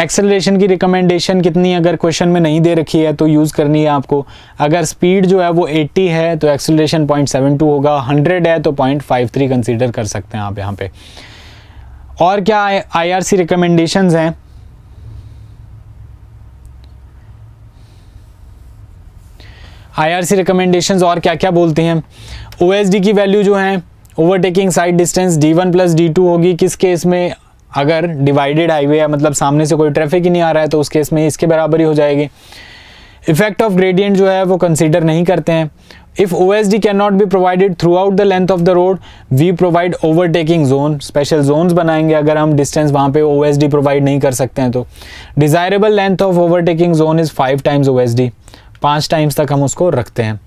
एक्सेलरेशन की रिकमेंडेशन कितनी अगर क्वेश्चन में नहीं दे रखी है तो यूज़ करनी है आपको। अगर स्पीड जो है वो 80 है तो एक्सेलरेशन 0.72 होगा, 100 है तो 0.53 कंसीडर कर सकते हैं आप यहाँ पे। और क्या IRC रिकमेंडेशंस हैं, IRC रिकमेंडेशंस और क्या क्या बोलते हैं। OSD की वैल्यू जो है overtaking sight distance D1 plus D2 होगी, किस केस में अगर डिवाइडेड हाईवे है मतलब सामने से कोई ट्रैफिक ही नहीं आ रहा है तो उस केस में इसके बराबर ही हो जाएगी। इफेक्ट ऑफ ग्रेडियंट जो है वो कंसीडर नहीं करते हैं। If OSD can not be provided throughout the length of the road we provide overtaking zone, special zones बनाएंगे अगर हम डिस्टेंस वहाँ पे OSD प्रोवाइड नहीं कर सकते हैं तो। Desirable length of overtaking zone is 5 times OSD, 5 times तक हम उसको रखते हैं।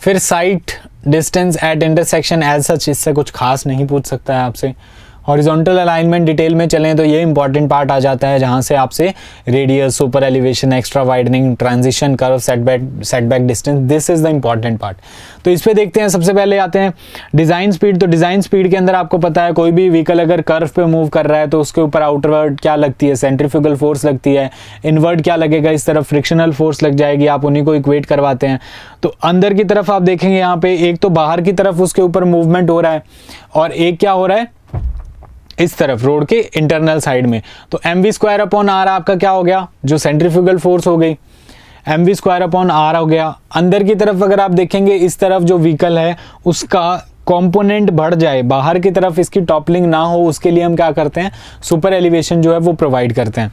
फिर sight distance at intersection as such, इससे कुछ खास नहीं पूछ सकता है आपसे। हॉरिजॉन्टल अलाइनमेंट डिटेल में चलें तो ये इंपॉर्टेंट पार्ट आ जाता है, जहाँ से आपसे radius, super elevation, extra widening, transition curve, setback distance, this is the important part. तो इस पे देखते हैं। सबसे पहले आते हैं डिज़ाइन स्पीड। तो डिज़ाइन स्पीड के अंदर आपको पता है कोई भी व्हीकल अगर कर्व पे मूव कर रहा है तो उसके ऊपर आउटवर्ड क्या लगती है, सेंट्रीफ्यूगल फोर्स लगती है, इनवर्ड क्या लगेगा, इस तरफ फ्रिक्शनल फोर्स लग जाएगी, आप उन्हीं को इक्वेट करवाते हैं। तो अंदर की तरफ आप देखेंगे यहाँ पे एक तो बाहर की तरफ उसके ऊपर मूवमेंट हो रहा है और एक क्या हो रहा है इस तरफ रोड के इंटरनल साइड में। तो mv²/r आपका क्या हो गया, जो सेंट्रीफ्यूगल फोर्स हो गई, mv²/r हो गया। अंदर की तरफ अगर आप देखेंगे इस तरफ जो व्हीकल है उसका कंपोनेंट बढ़ जाए, बाहर की तरफ इसकी टॉपलिंग ना हो, उसके लिए हम क्या करते हैं सुपर एलिवेशन जो है वो प्रोवाइड करते हैं।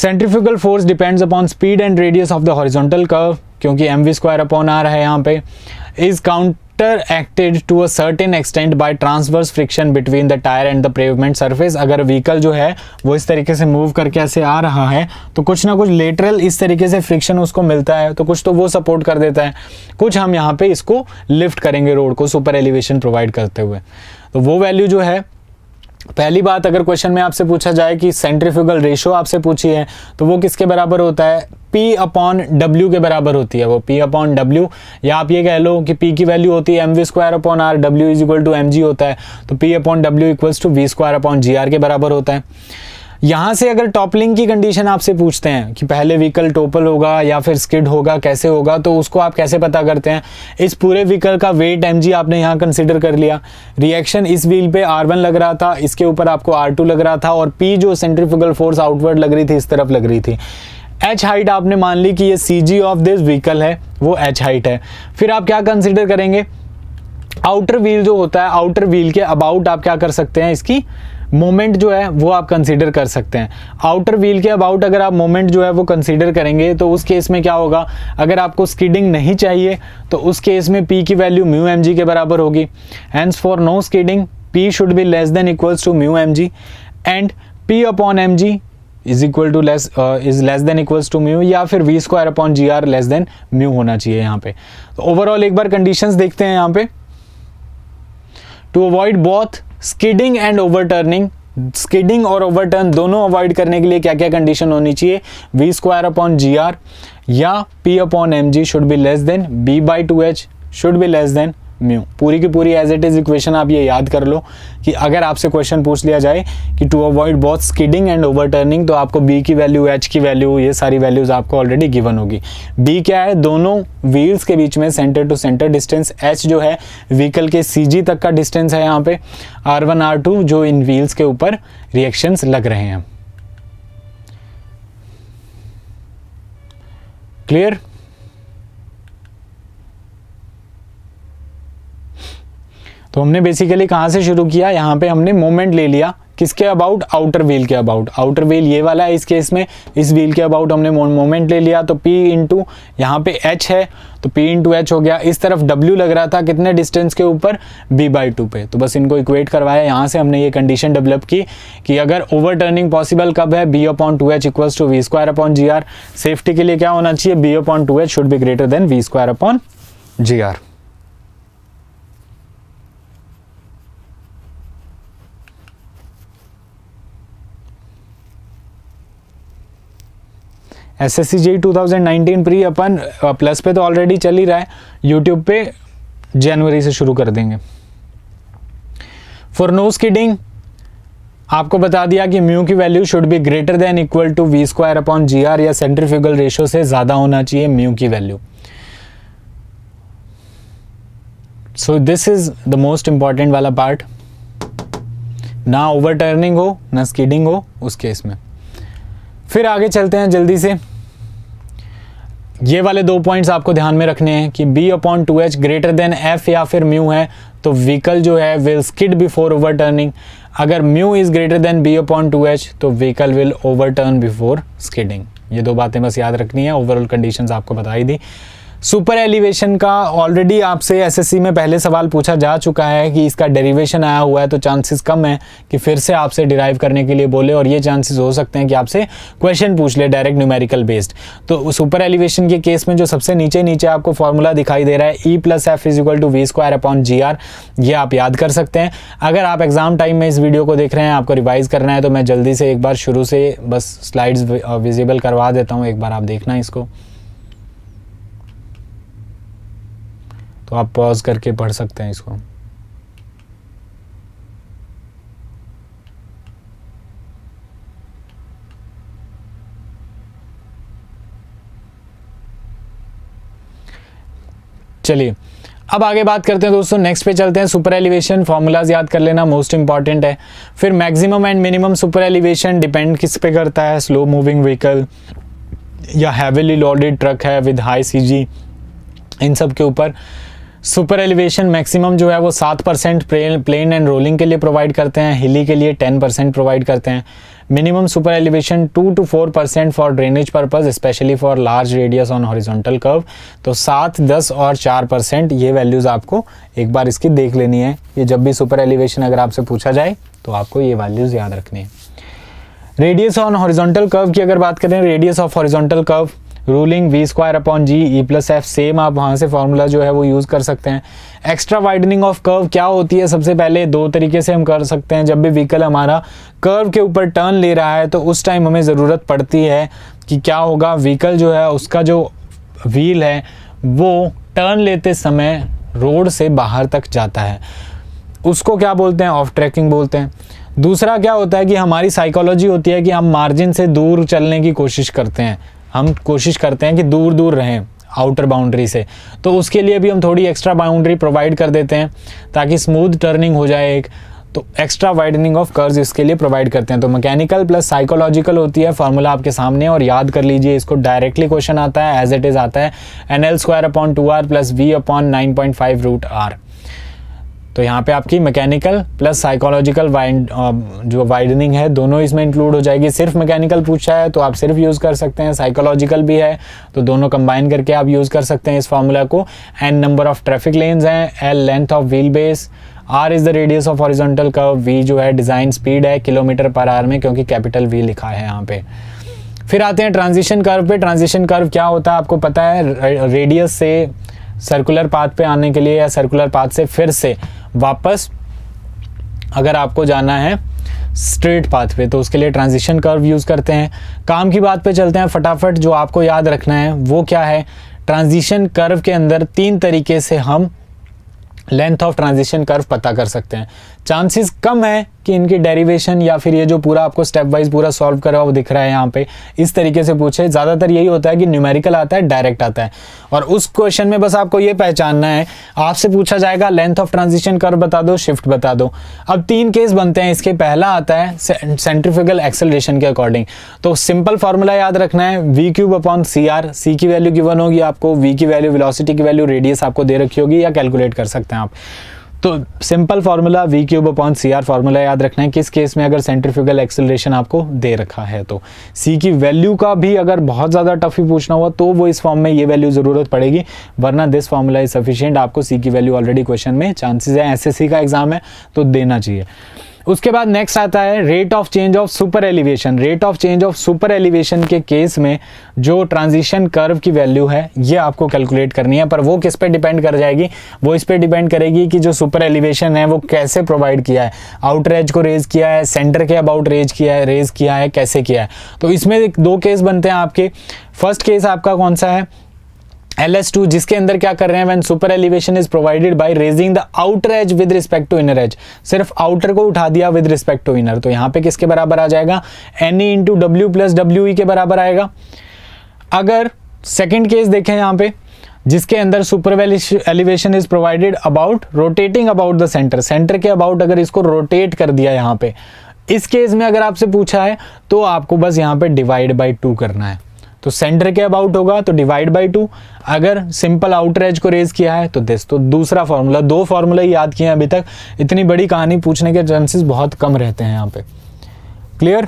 Centrifugal force depends upon speed and radius of the horizontal curve, क्योंकि mv²/r है यहाँ पे, is counteracted to a certain extent by transverse friction between the tyre and the pavement surface. अगर व्हीकल जो है वो इस तरीके से मूव करके ऐसे आ रहा है तो कुछ ना कुछ लेटरल इस तरीके से फ्रिक्शन उसको मिलता है, तो कुछ तो वो सपोर्ट कर देता है, कुछ हम यहाँ पे इसको लिफ्ट करेंगे रोड को सुपर एलिवेशन प्रोवाइड करते हुए। तो वो वैल्यू जो है, पहली बात अगर क्वेश्चन में आपसे पूछा जाए कि सेंट्रीफ्यूगल रेशो आपसे पूछी है तो वो किसके बराबर होता है, P/W के बराबर होती है वो, P/W, या आप ये कह लो कि P की वैल्यू होती है mv²/r, W = mg होता है, तो P/W = V²/gr के बराबर होता है। यहाँ से अगर टॉपलिंग की कंडीशन आपसे पूछते हैं कि पहले व्हीकल टोपल होगा या फिर स्किड होगा, कैसे होगा, तो उसको आप कैसे पता करते हैं, इस पूरे व्हीकल का वेट mg आपने यहाँ कंसिडर कर लिया, रिएक्शन इस व्हील पे R1 लग रहा था, इसके ऊपर आपको R2 लग रहा था, और P जो सेंट्रीफ्यूगल फोर्स आउटवर्ड लग रही थी इस तरफ लग रही थी, H हाइट आपने मान ली कि ये CG ऑफ दिस व्हीकल है, वो H हाइट है। फिर आप क्या कंसिडर करेंगे, आउटर व्हील जो होता है, आउटर व्हील के अबाउट आप क्या कर सकते हैं, इसकी मोमेंट जो है वो आप कंसीडर कर सकते हैं। आउटर व्हील के अबाउट अगर आप मोमेंट जो है वो कंसीडर करेंगे तो उस केस में क्या होगा, अगर आपको स्किडिंग नहीं चाहिए तो उस केस में P की वैल्यू μmg के बराबर होगी, hence for no skidding P should be less than equals to mu mg and P upon mg is equal to less than equals to mu या फिर v square upon gr less than mu होना चाहिए यहाँ पे। तो overall एक बार conditions देखते हैं यहाँ पे। To avoid both skidding and overturning, skidding और ओवरटर्न दोनों अवॉइड करने के लिए क्या क्या कंडीशन होनी चाहिए? v square upon gr या p upon mg should be less than b by 2h should be less than mu. पूरी की पूरी एज इट इज इक्वेशन आप ये याद कर लो कि अगर आपसे क्वेश्चन पूछ लिया जाए कि to avoid both skidding and overturning तो आपको b की वैल्यू, h की वैल्यू, ये सारी वैल्यूज आपको ऑलरेडी गिवन होगी। b क्या है? दोनों व्हील्स के बीच में centre to centre distance. h जो है व्हीकल के cg तक का डिस्टेंस है यहाँ पे। r1 r2 जो इन व्हील्स के ऊपर रिएक्शंस लग रहे हैं। क्लियर? तो हमने बेसिकली कहाँ से शुरू किया? यहाँ पे हमने मोमेंट ले लिया, किसके अबाउट? आउटर व्हील के अबाउट। आउटर व्हील ये वाला है इस केस में, इस व्हील के अबाउट हमने मोमेंट ले लिया। तो P इंटू यहाँ पे H है तो P इंटू H हो गया। इस तरफ W लग रहा था कितने डिस्टेंस के ऊपर? B बाई 2 पे। तो बस इनको इक्वेट करवाया। यहाँ से हमने ये कंडीशन डेवलप की कि अगर ओवरटर्निंग पॉसिबल कब है? B upon 2H equals to we square upon ji are. Safety के लिए क्या होना चाहिए? B upon 2H should be greater than we square upon ji r. SSC JE 2019 pre अपन प्लस पे तो ऑलरेडी चल ही रहा है, यूट्यूब पे जनवरी से शुरू कर देंगे। फॉर नो स्किडिंग आपको बता दिया कि म्यू की value should be greater than equal to we square upon ji are या सेंट्रीफ्यूगल रेशियो से ज़्यादा होना चाहिए म्यू की value. So this is the most important वाला पार्ट। ना ओवरटर्निंग हो ना स्किडिंग हो उस केस में। फिर आगे चलते हैं जल्दी से। ये वाले दो पॉइंट्स आपको ध्यान में रखने हैं कि b upon 2h greater than f या फिर म्यू है तो व्हीकल जो है विल स्किड बिफोर ओवरटर्निंग। अगर mu is greater than b upon 2h तो vehicle will overturn before skidding. ये दो बातें बस याद रखनी है। ओवरऑल कंडीशंस आपको बताई दी। सुपर एलिवेशन का ऑलरेडी आपसे एसएससी में पहले सवाल पूछा जा चुका है कि इसका डेरिवेशन आया हुआ है तो चांसेस कम है कि फिर से आपसे डिराइव करने के लिए बोले और ये चांसेस हो सकते हैं कि आपसे क्वेश्चन पूछ ले डायरेक्ट न्यूमेरिकल बेस्ड। तो सुपर एलिवेशन के केस में जो सबसे नीचे नीचे आपको फॉर्मूला दिखाई दे रहा है ई plus F is equal to we square upon ji are, ये आप याद कर सकते हैं। अगर आप एग्जाम टाइम में इस वीडियो को देख रहे हैं, आपको रिवाइज करना है तो मैं जल्दी से एक बार शुरू से बस स्लाइड्स विजिबल करवा देता हूँ। एक बार आप देखना इसको तो आप पॉज करके पढ़ सकते हैं इसको। चलिए अब आगे बात करते हैं दोस्तों, नेक्स्ट पे चलते हैं। सुपर एलिवेशन फॉर्मूलाज याद कर लेना, मोस्ट इंपॉर्टेंट है। फिर maximum and minimum super elevation depend किस पे करता है? स्लो मूविंग व्हीकल या हैवीली लोडेड ट्रक है विद हाई सीजी, इन सब के ऊपर। सुपर एलिवेशन मैक्सिमम जो है वो 7% प्लेन एंड रोलिंग के लिए प्रोवाइड करते हैं, हिली के लिए 10% प्रोवाइड करते हैं। Minimum super elevation 2 to 4% for drainage purpose specially for large radius on horizontal curve. तो 7, 10 और 4% ये वैल्यूज़ आपको एक बार इसकी देख लेनी है। ये जब भी सुपर एलिवेशन अगर आपसे पूछा जाए तो आपको ये वैल्यूज़ याद रखनी है। रेडियस ऑन हॉरिजॉन्टल कर्व की अगर बात करें, radius of horizontal curve ruling we square upon ji E plus F, same आप वहाँ से फॉर्मूला जो है वो यूज़ कर सकते हैं। एक्स्ट्रा वाइडनिंग ऑफ कर्व क्या होती है? सबसे पहले दो तरीके से हम कर सकते हैं। जब भी व्हीकल हमारा कर्व के ऊपर टर्न ले रहा है तो उस टाइम हमें ज़रूरत पड़ती है कि क्या होगा, व्हीकल जो है उसका जो व्हील है वो टर्न लेते समय रोड से बाहर तक जाता है, उसको क्या बोलते हैं? ऑफ ट्रैकिंग बोलते हैं। दूसरा क्या होता है कि हमारी साइकोलॉजी होती है कि हम मार्जिन से दूर चलने की कोशिश करते हैं, हम कोशिश करते हैं कि दूर दूर रहें आउटर बाउंड्री से, तो उसके लिए भी हम थोड़ी एक्स्ट्रा बाउंड्री प्रोवाइड कर देते हैं ताकि स्मूथ टर्निंग हो जाए। एक तो एक्स्ट्रा वाइडनिंग ऑफ कर्व्स इसके लिए प्रोवाइड करते हैं। तो मैकेनिकल प्लस साइकोलॉजिकल होती है, फार्मूला आपके सामने और याद कर लीजिए इसको। डायरेक्टली क्वेश्चन आता है, एज इट इज़ आता है, n l square upon 2R plus we upon 9.5 root are. तो यहाँ पे आपकी मैकेनिकल प्लस साइकोलॉजिकल जो वाइडनिंग है दोनों इसमें इंक्लूड हो जाएगी। सिर्फ मैकेनिकल पूछा है तो आप सिर्फ यूज़ कर सकते हैं, साइकोलॉजिकल भी है तो दोनों कंबाइन करके आप यूज़ कर सकते हैं इस फार्मूला को। N number of traffic lanes हैं, L length of wheel base, R is the radius of horizontal curve, V जो है डिज़ाइन स्पीड है किलोमीटर पर आवर में, क्योंकि कैपिटल V लिखा है यहाँ पे। फिर आते हैं ट्रांजिशन कर्व पे। ट्रांजिशन कर्व क्या होता है आपको पता है, रेडियस से सर्कुलर पाथ पे आने के लिए या सर्कुलर पाथ से फिर से वापस अगर आपको जाना है स्ट्रेट पाथ पे, तो उसके लिए ट्रांजिशन कर्व यूज़ करते हैं। काम की बात पे चलते हैं फटाफट, जो आपको याद रखना है वो क्या है, ट्रांजिशन कर्व के अंदर तीन तरीके से हम लेंथ ऑफ ट्रांजिशन कर्व पता कर सकते हैं। चांसेस कम है कि इनकी डेरिवेशन या फिर ये जो पूरा आपको स्टेप वाइज पूरा सॉल्व करा हुआ वो दिख रहा है यहाँ पे इस तरीके से पूछे, ज़्यादातर यही होता है कि न्यूमेरिकल आता है, डायरेक्ट आता है। और उस क्वेश्चन में बस आपको ये पहचानना है, आपसे पूछा जाएगा लेंथ ऑफ ट्रांजिशन कर्व बता दो, शिफ्ट बता दो। अब तीन केस बनते हैं इसके। पहला आता है सेंट्रीफ्यूगल एक्सेलरेशन के अकॉर्डिंग, तो सिंपल फार्मूला याद रखना है, V cube upon C R. C की वैल्यू गिवन होगी आपको, वी की वैल्यू वेलोसिटी की वैल्यू, रेडियस आपको दे रखी होगी या कैलकुलेट कर सकते हैं आप। तो simple formula V cube upon C R formula याद रखना है किस केस में अगर सेंट्रीफ्यूगल एक्सेलरेशन आपको दे रखा है तो। सी की वैल्यू का भी अगर बहुत ज़्यादा टफ ही पूछना हुआ तो वो इस फॉर्म में ये वैल्यू ज़रूरत पड़ेगी, वरना दिस फार्मूला इज सफिशिएंट। आपको सी की वैल्यू ऑलरेडी क्वेश्चन में, चांसेस है एसएससी का एग्जाम है तो देना चाहिए। उसके बाद नेक्स्ट आता है rate of change of super elevation. Rate of change of super elevation के केस में जो ट्रांजिशन कर्व की वैल्यू है ये आपको कैलकुलेट करनी है, पर वो किस पे डिपेंड कर जाएगी, वो इस पे डिपेंड करेगी कि जो सुपर एलिवेशन है वो कैसे प्रोवाइड किया है, आउटर एज को रेज किया है, सेंटर के अबाउट रेज किया है, कैसे किया है। तो इसमें दो केस बनते हैं आपके। फर्स्ट केस आपका कौन सा है, LS2, जिसके अंदर क्या कर रहे हैं, when super elevation is provided by raising the outer edge with respect to inner edge, सिर्फ आउटर को उठा दिया विद रिस्पेक्ट टू इनर। तो यहाँ पे किसके बराबर आ जाएगा, NE into W plus WE के बराबर आएगा। अगर सेकेंड केस देखें यहाँ पे, जिसके अंदर super elevation is provided about rotating about the centre, centre के अबाउट अगर इसको रोटेट कर दिया यहाँ पे, इस केस में अगर आपसे पूछा है तो आपको बस यहाँ पे डिवाइड बाई 2 करना है। तो सेंटर के अबाउट होगा तो डिवाइड बाई 2, अगर सिंपल आउटर एज को रेज किया है तो दिस। तो दूसरा फार्मूला, दो फार्मूला ही याद किए अभी तक, इतनी बड़ी कहानी पूछने के चांसेस बहुत कम रहते हैं यहाँ पे। क्लियर?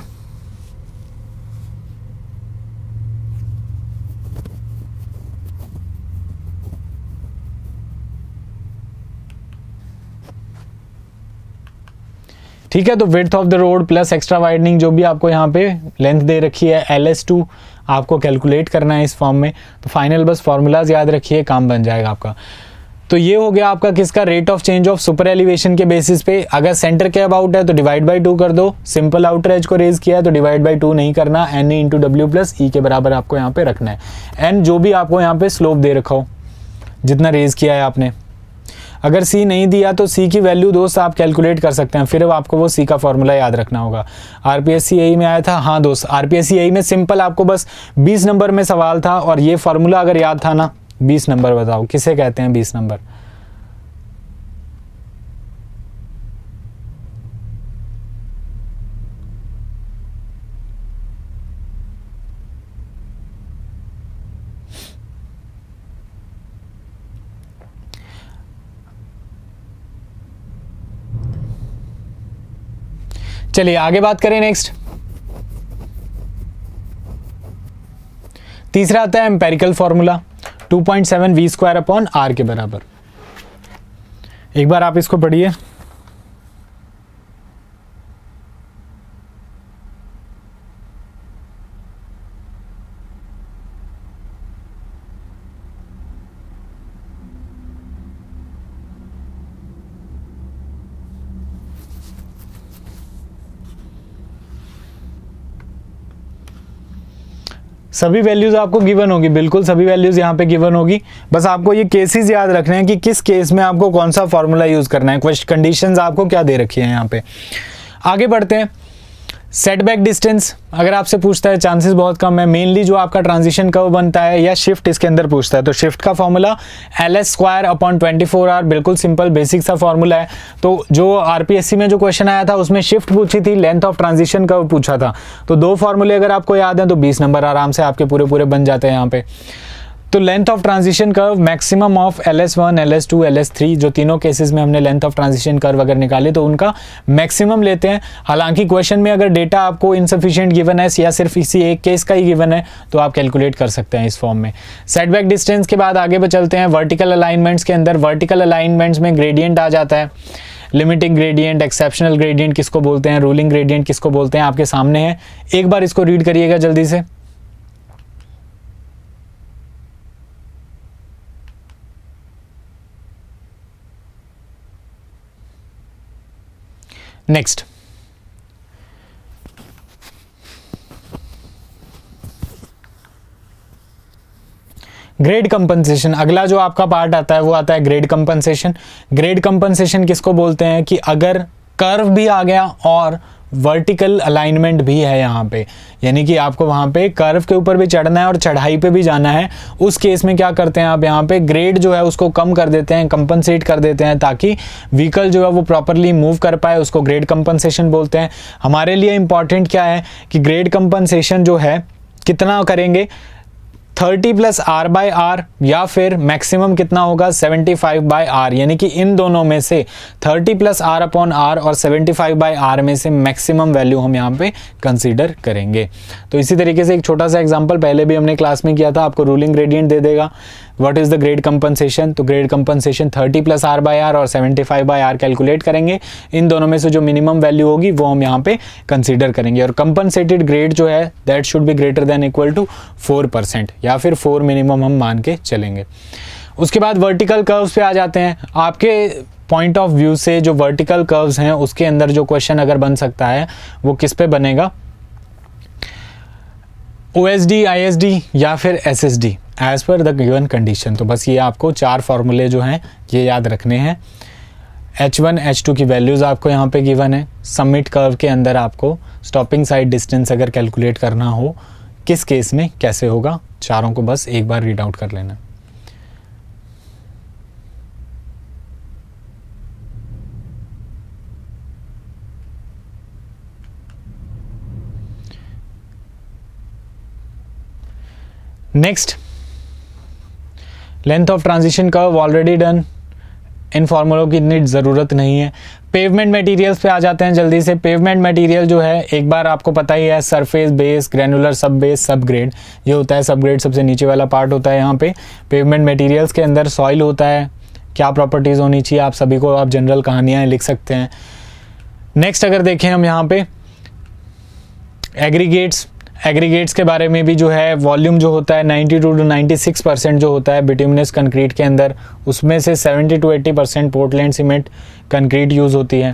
ठीक है। तो width of the road plus extra widening जो भी आपको यहाँ पे लेंथ दे रखी है LS2 आपको कैलकुलेट करना है इस फॉर्म में। तो फाइनल बस फार्मूलाज याद रखिए, काम बन जाएगा आपका। तो ये हो गया आपका किसका, rate of change of super elevation के बेसिस पे। अगर सेंटर के अबाउट है तो डिवाइड बाई 2 कर दो, सिंपल आउटर एज को रेज किया है तो डिवाइड बाई 2 नहीं करना, NE into W plus E के बराबर आपको यहाँ पे रखना है। N जो भी आपको यहाँ पे स्लोप दे रखा हो जितना रेज किया है आपने, अगर C नहीं दिया तो C की वैल्यू दोस्त आप कैलकुलेट कर सकते हैं, फिर आपको वो C का फॉर्मूला याद रखना होगा। RPSC AE में आया था, हाँ दोस्त RPSC AE में सिंपल आपको बस 20 नंबर में सवाल था, और ये फार्मूला अगर याद था ना, 20 नंबर बताओ किसे कहते हैं 20 नंबर, चलिए आगे बात करें। नेक्स्ट तीसरा आता है empirical formula 2.7 V square upon R के बराबर। एक बार आप इसको पढ़िए। सभी वैल्यूज़ आपको गिवन होगी, बिल्कुल सभी वैल्यूज़ यहाँ पे गिवन होगी, बस आपको ये केसेस याद रखने हैं कि किस केस में आपको कौन सा फॉर्मूला यूज़ करना है, कुछ कंडीशंस आपको क्या दे रखी है यहाँ पे। आगे बढ़ते हैं। सेटबैक डिस्टेंस अगर आपसे पूछता है, चांसेस बहुत कम है, मेनली जो आपका ट्रांजिशन कर्व बनता है या शिफ्ट इसके अंदर पूछता है। तो शिफ्ट का formula LS square upon 24R, बिल्कुल सिंपल बेसिक सा फॉर्मूला है। तो जो RPSC में जो क्वेश्चन आया था उसमें शिफ्ट पूछी थी, लेंथ ऑफ ट्रांजिशन कर्व पूछा था, तो दो फार्मूले अगर आपको याद हैं तो 20 नंबर आराम से आपके पूरे पूरे बन जाते हैं यहाँ पे। तो length of transition curve maximum of LS1, LS2, LS3, जो तीनों केसेस में हमने लेंथ ऑफ ट्रांजिशन कर्व अगर निकाले तो उनका मैक्सिमम लेते हैं। हालांकि क्वेश्चन में अगर डेटा आपको इनसफिशिएंट गिवन है या सिर्फ इसी एक केस का ही गिवन है तो आप कैलकुलेट कर सकते हैं इस फॉर्म में। सेटबैक डिस्टेंस के बाद आगे चलते हैं वर्टिकल अलाइनमेंट्स के अंदर। वर्टिकल अलाइनमेंट्स में ग्रेडियंट आ जाता है, लिमिटिंग ग्रेडियंट, एक्सेप्शनल ग्रेडियंट किसको बोलते हैं, रूलिंग ग्रेडियंट किसको बोलते हैं, आपके सामने है। एक बार इसको रीड करिएगा जल्दी से। Next, grade compensation. अगला जो आपका पार्ट आता है वो आता है ग्रेड कंपनसेशन। ग्रेड कंपनसेशन किसको बोलते हैं कि अगर कर्व भी आ गया और वर्टिकल अलाइनमेंट भी है यहाँ पे, यानी कि आपको वहाँ पे कर्व के ऊपर भी चढ़ना है और चढ़ाई पे भी जाना है, उस केस में क्या करते हैं आप यहाँ पे ग्रेड जो है उसको कम कर देते हैं, कंपनसेट कर देते हैं ताकि व्हीकल जो है वो प्रॉपरली मूव कर पाए, उसको ग्रेड कंपनसेशन बोलते हैं। हमारे लिए इम्पॉर्टेंट क्या है कि ग्रेड कंपनसेशन जो है कितना करेंगे, 30 + R/R या फिर मैक्सिमम कितना होगा 75/R, यानी कि इन दोनों में से 30 + R/R और 75/R में से मैक्सिमम वैल्यू हम यहाँ पे कंसीडर करेंगे। तो इसी तरीके से एक छोटा सा एग्जांपल पहले भी हमने क्लास में किया था, आपको रूलिंग ग्रेडियंट दे देगा, what is the grade compensation, तो ग्रेड कंपनसेशन 30 + R/R और 75/R कैलकुलेट करेंगे, इन दोनों में से जो मिनिमम वैल्यू होगी वो हम यहाँ पे कंसीडर करेंगे। और कंपनसेटेड ग्रेड जो है that should be greater than equal to 4% या फिर 4 मिनिमम हम मान के चलेंगे। उसके बाद वर्टिकल कर्व्स पे आ जाते हैं। आपके पॉइंट ऑफ व्यू से जो वर्टिकल कर्व्स हैं उसके अंदर जो क्वेश्चन अगर बन सकता है वो किस पे बनेगा, OSD, ISD या फिर SSD as per the given condition. तो बस ये आपको 4 फॉर्मूले जो हैं ये याद रखने हैं। H1, H2 की वैल्यूज़ आपको यहाँ पे गिवन है। सबमिट कर्व के अंदर आपको स्टॉपिंग साइड डिस्टेंस अगर कैलकुलेट करना हो किस केस में कैसे होगा, चारों को बस एक बार रीड आउट कर लेना। Next, length of transition curve already done, इन फॉर्मूलों की इतनी ज़रूरत नहीं है। पेवमेंट मटेरियल्स पे आ जाते हैं जल्दी से। पेवमेंट मटेरियल जो है एक बार आपको पता ही है, surface, base, granular, sub base, sub grade, ये होता है सब ग्रेड, सबसे नीचे वाला पार्ट होता है। यहाँ पे पेवमेंट मटेरियल्स के अंदर सॉइल होता है, क्या प्रॉपर्टीज़ होनी चाहिए आप सभी को आप जनरल कहानियाँ लिख सकते हैं। नेक्स्ट अगर देखें हम यहाँ पे एग्रीगेट्स, एग्रीगेट्स के बारे में भी जो है वॉल्यूम जो होता है 92 to 96% जो होता है बिट्यूमिनस कंक्रीट के अंदर, उसमें से 70 to 80% Portland cement concrete use होती है।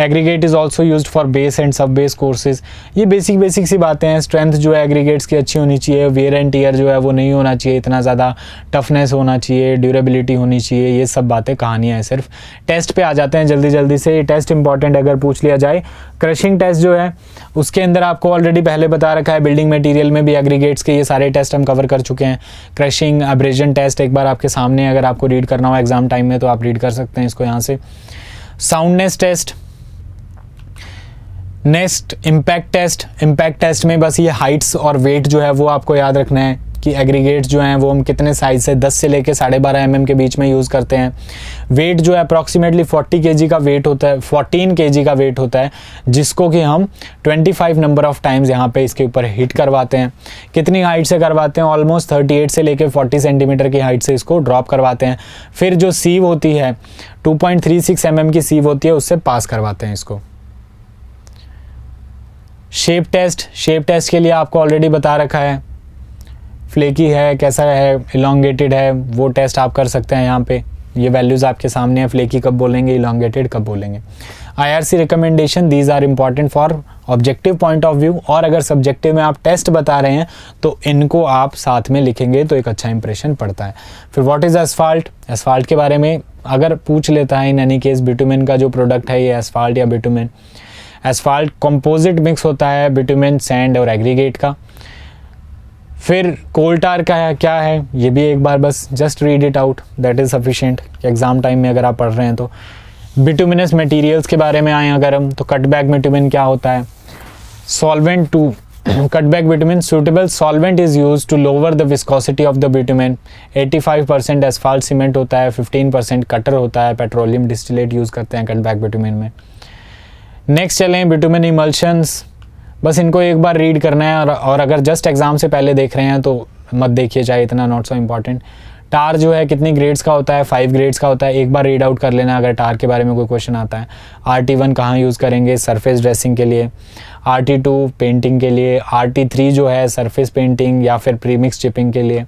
Aggregate is also used for base and sub base courses. ये बेसिक सी बातें हैं। स्ट्रेंथ जो है एग्रीगेट्स की अच्छी होनी चाहिए, वेयर एंड टियर जो है वो नहीं होना चाहिए इतना ज़्यादा, टफनेस होना चाहिए, ड्यूरेबिलिटी होनी चाहिए, ये सब बातें कहानियाँ हैं सिर्फ। टेस्ट पे आ जाते हैं जल्दी जल्दी से। टेस्ट इंपॉर्टेंट अगर पूछ लिया जाए, क्रशिंग टेस्ट जो है उसके अंदर आपको ऑलरेडी पहले बता रखा है, बिल्डिंग मटेरियल में भी एग्रीगेट्स के ये सारे टेस्ट हम कवर कर चुके हैं। क्रशिंग, एब्रेजन टेस्ट एक बार आपके सामने, अगर आपको रीड करना हो एग्जाम टाइम में तो आप रीड कर सकते हैं इसको यहाँ से। Soundness test, next impact test. Impact test में बस ये हाइट्स और वेट जो है वो आपको याद रखना है कि एग्रीगेट्स जो हैं वो हम कितने साइज़ से 10 से लेके 12.5 mm के बीच में यूज़ करते हैं। वेट जो है अप्रॉक्सीमेटली 40 kg का वेट होता है, 14 kg का वेट होता है, जिसको कि हम 25 नंबर ऑफ़ टाइम्स यहाँ पे इसके ऊपर हिट करवाते हैं। कितनी हाइट से करवाते हैं, ऑलमोस्ट 38 से लेके 40 सेंटीमीटर की हाइट से इसको ड्रॉप करवाते हैं। फिर जो सीव होती है 2.36 mm की सीव होती है, उससे पास करवाते हैं इसको। शेप टेस्ट, शेप टेस्ट के लिए आपको ऑलरेडी बता रखा है, फ्लेकी है, कैसा है, इलोंगेटेड है, वो टेस्ट आप कर सकते हैं यहाँ पे। ये वैल्यूज़ आपके सामने है, फ्लेकी कब बोलेंगे, इलोंगेटेड कब बोलेंगे। IRC recommendation, these are important for objective point of view, और अगर सब्जेक्टिव में आप टेस्ट बता रहे हैं तो इनको आप साथ में लिखेंगे तो एक अच्छा इंप्रेशन पड़ता है। फिर व्हाट इज़ एसफाल्ट, एसफाल्ट के बारे में अगर पूछ लेता है इन एनी केस, बिटुमेन का जो प्रोडक्ट है ये एसफाल्ट या बिटुमेन। एसफाल्ट कंपोजिट मिक्स होता है बिटुमेन, सैंड और एग्रीगेट का। फिर कोल टार का क्या है ये भी एक बार बस just read it out, that is sufficient exam time में अगर आप पढ़ रहे हैं तो। बिटुमिनस मटेरियल्स के बारे में आएँ अगर हम, तो कटबैक बिटुमिन क्या होता है। Solvent to, cutback bitumen, suitable solvent is use to lower the viscosity of the bitumen. 85% asphalt cement होता है, 15% कटर होता है, पेट्रोलियम डिस्टिलेट यूज़ करते हैं कटबैक बिटुमिन में। नेक्स्ट चलें बिटुमिन इमल्शंस, बस इनको एक बार रीड करना है और अगर जस्ट एग्ज़ाम से पहले देख रहे हैं तो मत देखिए, चाहे इतना नॉट सो इम्पॉर्टेंट। टार जो है कितनी ग्रेड्स का होता है, 5 ग्रेड्स का होता है। एक बार रीड आउट कर लेना अगर टार के बारे में कोई क्वेश्चन आता है। RT1 कहाँ यूज़ करेंगे, सरफेस ड्रेसिंग के लिए। RT2 पेंटिंग के लिए। RT3 जो है सरफेस पेंटिंग या फिर प्रीमिक्स चिपिंग के लिए।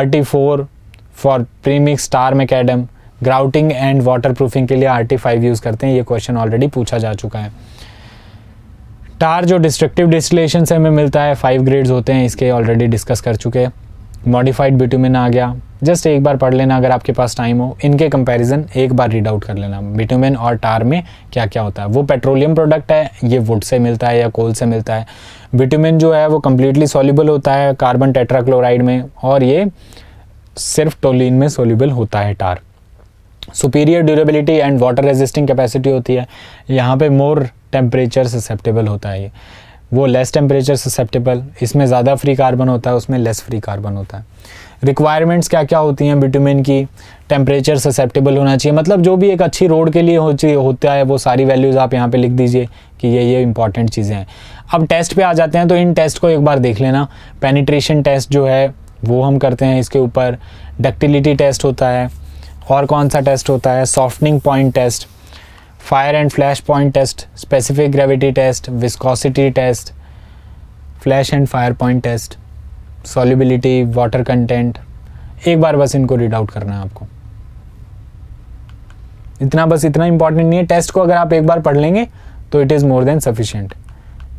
RT4 for premix tar macadam, grouting and waterproofing के लिए RT5 यूज़ करते हैं। ये क्वेश्चन ऑलरेडी पूछा जा चुका है। टार जो डिस्ट्रक्टिव डिस्टिलेशन से हमें मिलता है, 5 ग्रेड्स होते हैं, इसके ऑलरेडी डिस्कस कर चुके हैं। मॉडिफाइड बिटुमिन आ गया, जस्ट एक बार पढ़ लेना अगर आपके पास टाइम हो। इनके कंपैरिजन एक बार रीड आउट कर लेना, बिटुमिन और टार में क्या क्या होता है। वो पेट्रोलियम प्रोडक्ट है, ये वुड से मिलता है या कोल से मिलता है। बिटुमिन जो है वो कम्प्लीटली सॉल्यूबल होता है कार्बन टेट्राक्लोराइड में, और ये सिर्फ टोलिन में सोल्यूबल होता है tar. Superior durability and water resisting capacity होती है। यहाँ पे मोर टेम्परेचर ससेप्टेबल होता है ये, वो लेस टेम्परेचर ससेप्टेबल। इसमें ज़्यादा फ्री कार्बन होता है, उसमें लेस फ्री कार्बन होता है। रिक्वायरमेंट्स क्या क्या होती हैं बिटुमिन की, टेम्परेचर ससेप्टेबल होना चाहिए, मतलब जो भी एक अच्छी रोड के लिए होता है वो सारी वैल्यूज़ आप यहाँ पे लिख दीजिए कि ये इंपॉर्टेंट चीज़ें हैं। अब टेस्ट पे आ जाते हैं, तो इन टेस्ट को एक बार देख लेना। पेनिट्रेशन टेस्ट जो है वो हम करते हैं इसके ऊपर, डक्टिलिटी टेस्ट होता है, और कौन सा टेस्ट होता है, softening point test, fire and flash point test, specific gravity test, viscosity test, flash and fire point test, solubility, water content. एक बार बस इनको रीड आउट करना है आपको, इतना बस, इतना इंपॉर्टेंट नहीं है। टेस्ट को अगर आप एक बार पढ़ लेंगे तो it is more than sufficient,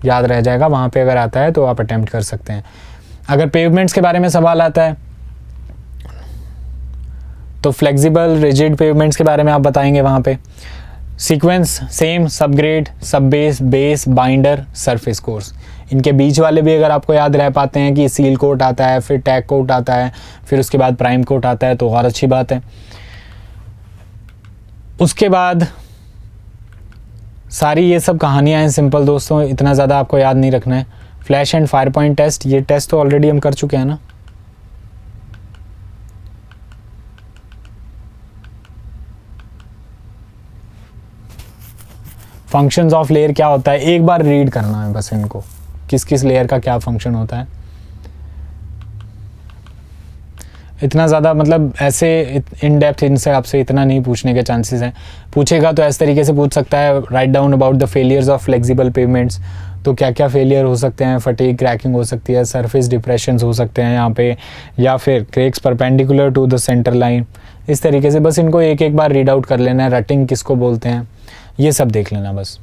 याद रह जाएगा। वहाँ पे अगर आता है तो आप अटैम्प्ट कर सकते हैं। अगर पेवमेंट्स के बारे में सवाल आता है तो फ्लेक्सिबल रिजिड पेवमेंट्स के बारे में आप बताएंगे वहाँ पे। Sequence same, sub grade, sub base, base binder, surface course. इनके बीच वाले भी अगर आपको याद रह पाते हैं कि सील कोट आता है, फिर टैग कोट आता है, फिर उसके बाद प्राइम कोट आता है, तो और अच्छी बात है। उसके बाद सारी ये सब कहानियाँ हैं सिंपल दोस्तों, इतना ज़्यादा आपको याद नहीं रखना है। Flash and fire point test, ये टेस्ट तो ऑलरेडी हम कर चुके हैं ना। फंक्शंस ऑफ लेयर क्या होता है, एक बार रीड करना है बस इनको, किस किस लेयर का क्या फंक्शन होता है। इतना ज़्यादा मतलब ऐसे इन डेप्थ इनसे आपसे इतना नहीं पूछने के चांसेस हैं। पूछेगा तो इस तरीके से पूछ सकता है, write down about the failures of flexible pavements, तो क्या क्या फेलियर हो सकते हैं, फटीग क्रैकिंग हो सकती है, सरफेस डिप्रेशंस हो सकते हैं यहाँ पे, या फिर cracks perpendicular to the centre line. इस तरीके से बस इनको एक एक बार रीड आउट कर लेना है। रटिंग किसको बोलते हैं ये सब देख लेना बस।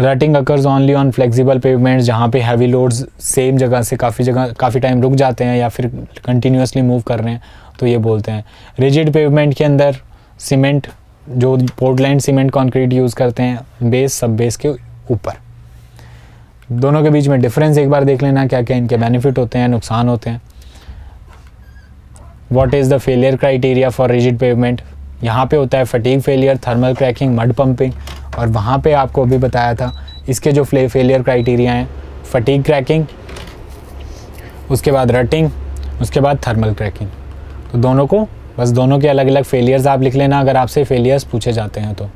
Rutting occurs only on flexible pavements, जहाँ पे हैवी लोड्स सेम जगह से काफ़ी टाइम रुक जाते हैं या फिर कंटिन्यूसली मूव कर रहे हैं, तो ये बोलते हैं। रिजिड पेवमेंट के अंदर सीमेंट, जो पोर्टलैंड सीमेंट कंक्रीट यूज़ करते हैं, बेस सब बेस के ऊपर। दोनों के बीच में डिफरेंस एक बार देख लेना, क्या क्या इनके बेनिफिट होते हैं, नुकसान होते हैं। What is the failure criteria for rigid pavement, यहाँ पे होता है fatigue failure, thermal cracking, mud pumping. और वहाँ पे आपको अभी बताया था इसके जो फेलियर क्राइटेरिया हैं, फटीग क्रैकिंग, उसके बाद रटिंग, उसके बाद थर्मल क्रैकिंग। तो दोनों को बस, दोनों के अलग अलग फेलियर्स आप लिख लेना अगर आपसे फेलियर्स पूछे जाते हैं तो।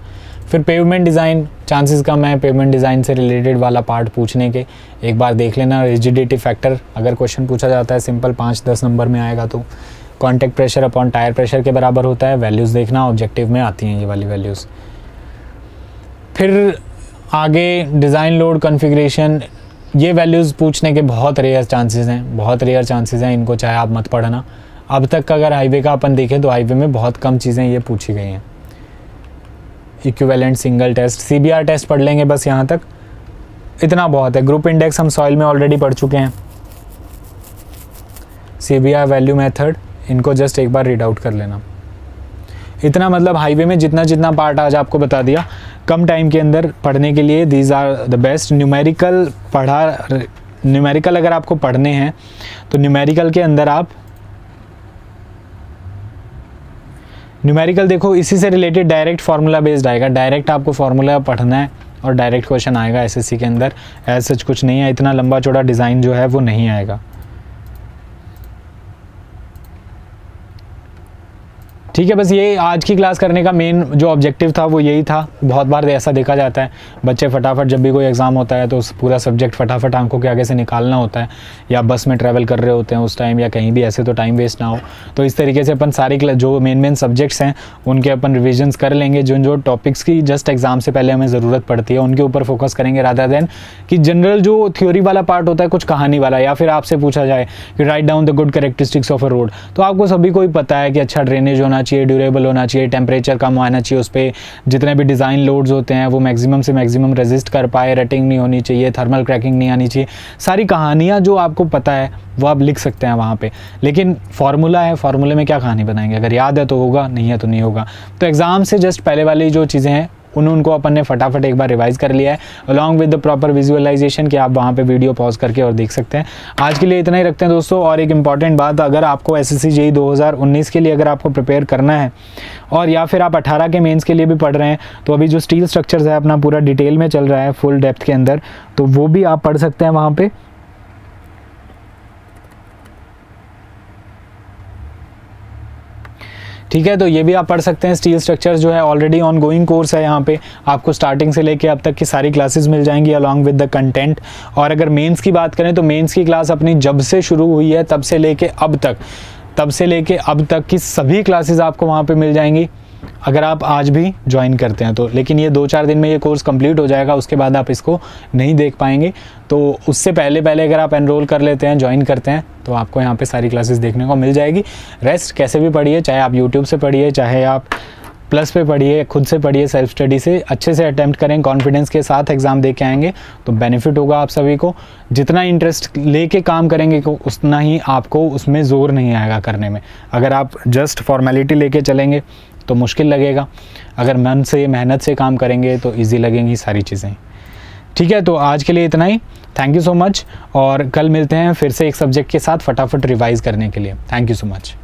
फिर पेवमेंट डिज़ाइन, चांसेस कम है पेवमेंट डिज़ाइन से रिलेटेड वाला पार्ट पूछने के, एक बार देख लेना। रिजिडिटी फैक्टर अगर क्वेश्चन पूछा जाता है सिंपल 5-10 नंबर में आएगा तो, contact pressure upon tyre pressure के बराबर होता है। वैल्यूज़ देखना, ऑब्जेक्टिव में आती हैं ये वाली वैल्यूज़। फिर आगे डिज़ाइन लोड कॉन्फ़िगरेशन, ये वैल्यूज़ पूछने के बहुत रेयर चांसेस हैं, इनको चाहे आप मत पढ़ना। अब तक अगर हाईवे का अपन देखें तो हाईवे में बहुत कम चीज़ें ये पूछी गई हैं। Equivalent single test, CBR test पढ़ लेंगे बस, यहाँ तक इतना बहुत है। ग्रुप इंडेक्स हम सॉइल में ऑलरेडी पढ़ चुके हैं। CBR वैल्यू मैथड, इनको जस्ट एक बार रीड आउट कर लेना। इतना मतलब हाईवे में जितना जितना पार्ट आज आपको बता दिया, कम टाइम के अंदर पढ़ने के लिए these are the best. Numerical अगर आपको पढ़ने हैं तो न्यूमेरिकल के अंदर आप देखो, इसी से रिलेटेड डायरेक्ट फार्मूला बेस्ड आएगा। डायरेक्ट आपको फार्मूला पढ़ना है और डायरेक्ट क्वेश्चन आएगा SSC के अंदर। ऐसा कुछ नहीं है, इतना लंबा चौड़ा डिज़ाइन जो है वो नहीं आएगा। ठीक है, बस ये आज की क्लास करने का मेन जो ऑब्जेक्टिव था वो यही था। बहुत बार ऐसा देखा जाता है बच्चे फटाफट जब भी कोई एग्ज़ाम होता है तो उस पूरा सब्जेक्ट फटाफट आंखों के आगे से निकालना होता है, या बस में ट्रैवल कर रहे होते हैं उस टाइम, या कहीं भी ऐसे तो टाइम वेस्ट ना हो। तो इस तरीके से अपन सारी जो मेन सब्जेक्ट्स हैं उनके अपन रिविजन्स कर लेंगे, जिन जो टॉपिक्स की जस्ट एग्ज़ाम से पहले हमें ज़रूरत पड़ती है उनके ऊपर फोकस करेंगे, रादर देन कि जनरल जो थ्योरी वाला पार्ट होता है कुछ कहानी वाला, या फिर आपसे पूछा जाए कि write down the good characteristics of a road. तो आपको सभी को ही पता है कि अच्छा ड्रेनेज होना चाहिए, ड्यूरेबल होना चाहिए, टेम्परेचर कम आना चाहिए, उस पर जितने भी डिज़ाइन लोड्स होते हैं वो मैक्सिमम से मैक्सिमम रेजिस्ट कर पाए, रटिंग नहीं होनी चाहिए, थर्मल क्रैकिंग नहीं आनी चाहिए, सारी कहानियाँ जो आपको पता है वो आप लिख सकते हैं वहाँ पे। लेकिन फार्मूला है, फार्मूले में क्या कहानी बनाएंगे, अगर याद है तो होगा, नहीं है तो नहीं होगा। तो एग्ज़ाम से जस्ट पहले वाली जो चीज़ें हैं उनको अपन ने फटाफट एक बार रिवाइज कर लिया है, along with the proper visualisation कि आप वहाँ पे वीडियो पॉज करके और देख सकते हैं। आज के लिए इतना ही रखते हैं दोस्तों। और एक इंपॉर्टेंट बात, अगर आपको एसएससी जेई 2019 के लिए अगर आपको प्रिपेयर करना है, और या फिर आप 18 के मेन्स के लिए भी पढ़ रहे हैं, तो अभी जो स्टील स्ट्रक्चर्स है अपना पूरा डिटेल में चल रहा है फुल डेप्थ के अंदर, तो वो भी आप पढ़ सकते हैं वहाँ पर। ठीक है, तो ये भी आप पढ़ सकते हैं। स्टील स्ट्रक्चर्स जो है ऑलरेडी ऑन गोइंग कोर्स है, यहाँ पे आपको स्टार्टिंग से लेके अब तक की सारी क्लासेस मिल जाएंगी अलॉन्ग विद द कंटेंट। और अगर मेंस की बात करें तो मेंस की क्लास अपनी जब से शुरू हुई है तब से लेके अब तक की सभी क्लासेस आपको वहाँ पे मिल जाएंगी अगर आप आज भी ज्वाइन करते हैं तो। लेकिन ये 2-4 दिन में ये कोर्स कंप्लीट हो जाएगा, उसके बाद आप इसको नहीं देख पाएंगे। तो उससे पहले अगर आप एनरोल कर लेते हैं, ज्वाइन करते हैं, तो आपको यहाँ पे सारी क्लासेस देखने को मिल जाएगी। रेस्ट कैसे भी पढ़िए, चाहे आप यूट्यूब से पढ़िए, चाहे आप प्लस पे पढ़िए, खुद से पढ़िए, सेल्फ स्टडी से अच्छे से अटैम्प्ट करें, कॉन्फिडेंस के साथ एग्ज़ाम दे के आएंगे तो बेनिफिट होगा आप सभी को। जितना इंटरेस्ट लेके काम करेंगे उतना ही आपको उसमें ज़ोर नहीं आएगा करने में। अगर आप जस्ट फॉर्मेलिटी लेके चलेंगे तो मुश्किल लगेगा, अगर मन से मेहनत से काम करेंगे तो इजी लगेंगी सारी चीज़ें। ठीक है, तो आज के लिए इतना ही। थैंक यू सो मच, और कल मिलते हैं फिर से एक सब्जेक्ट के साथ फटाफट रिवाइज़ करने के लिए। Thank you so much.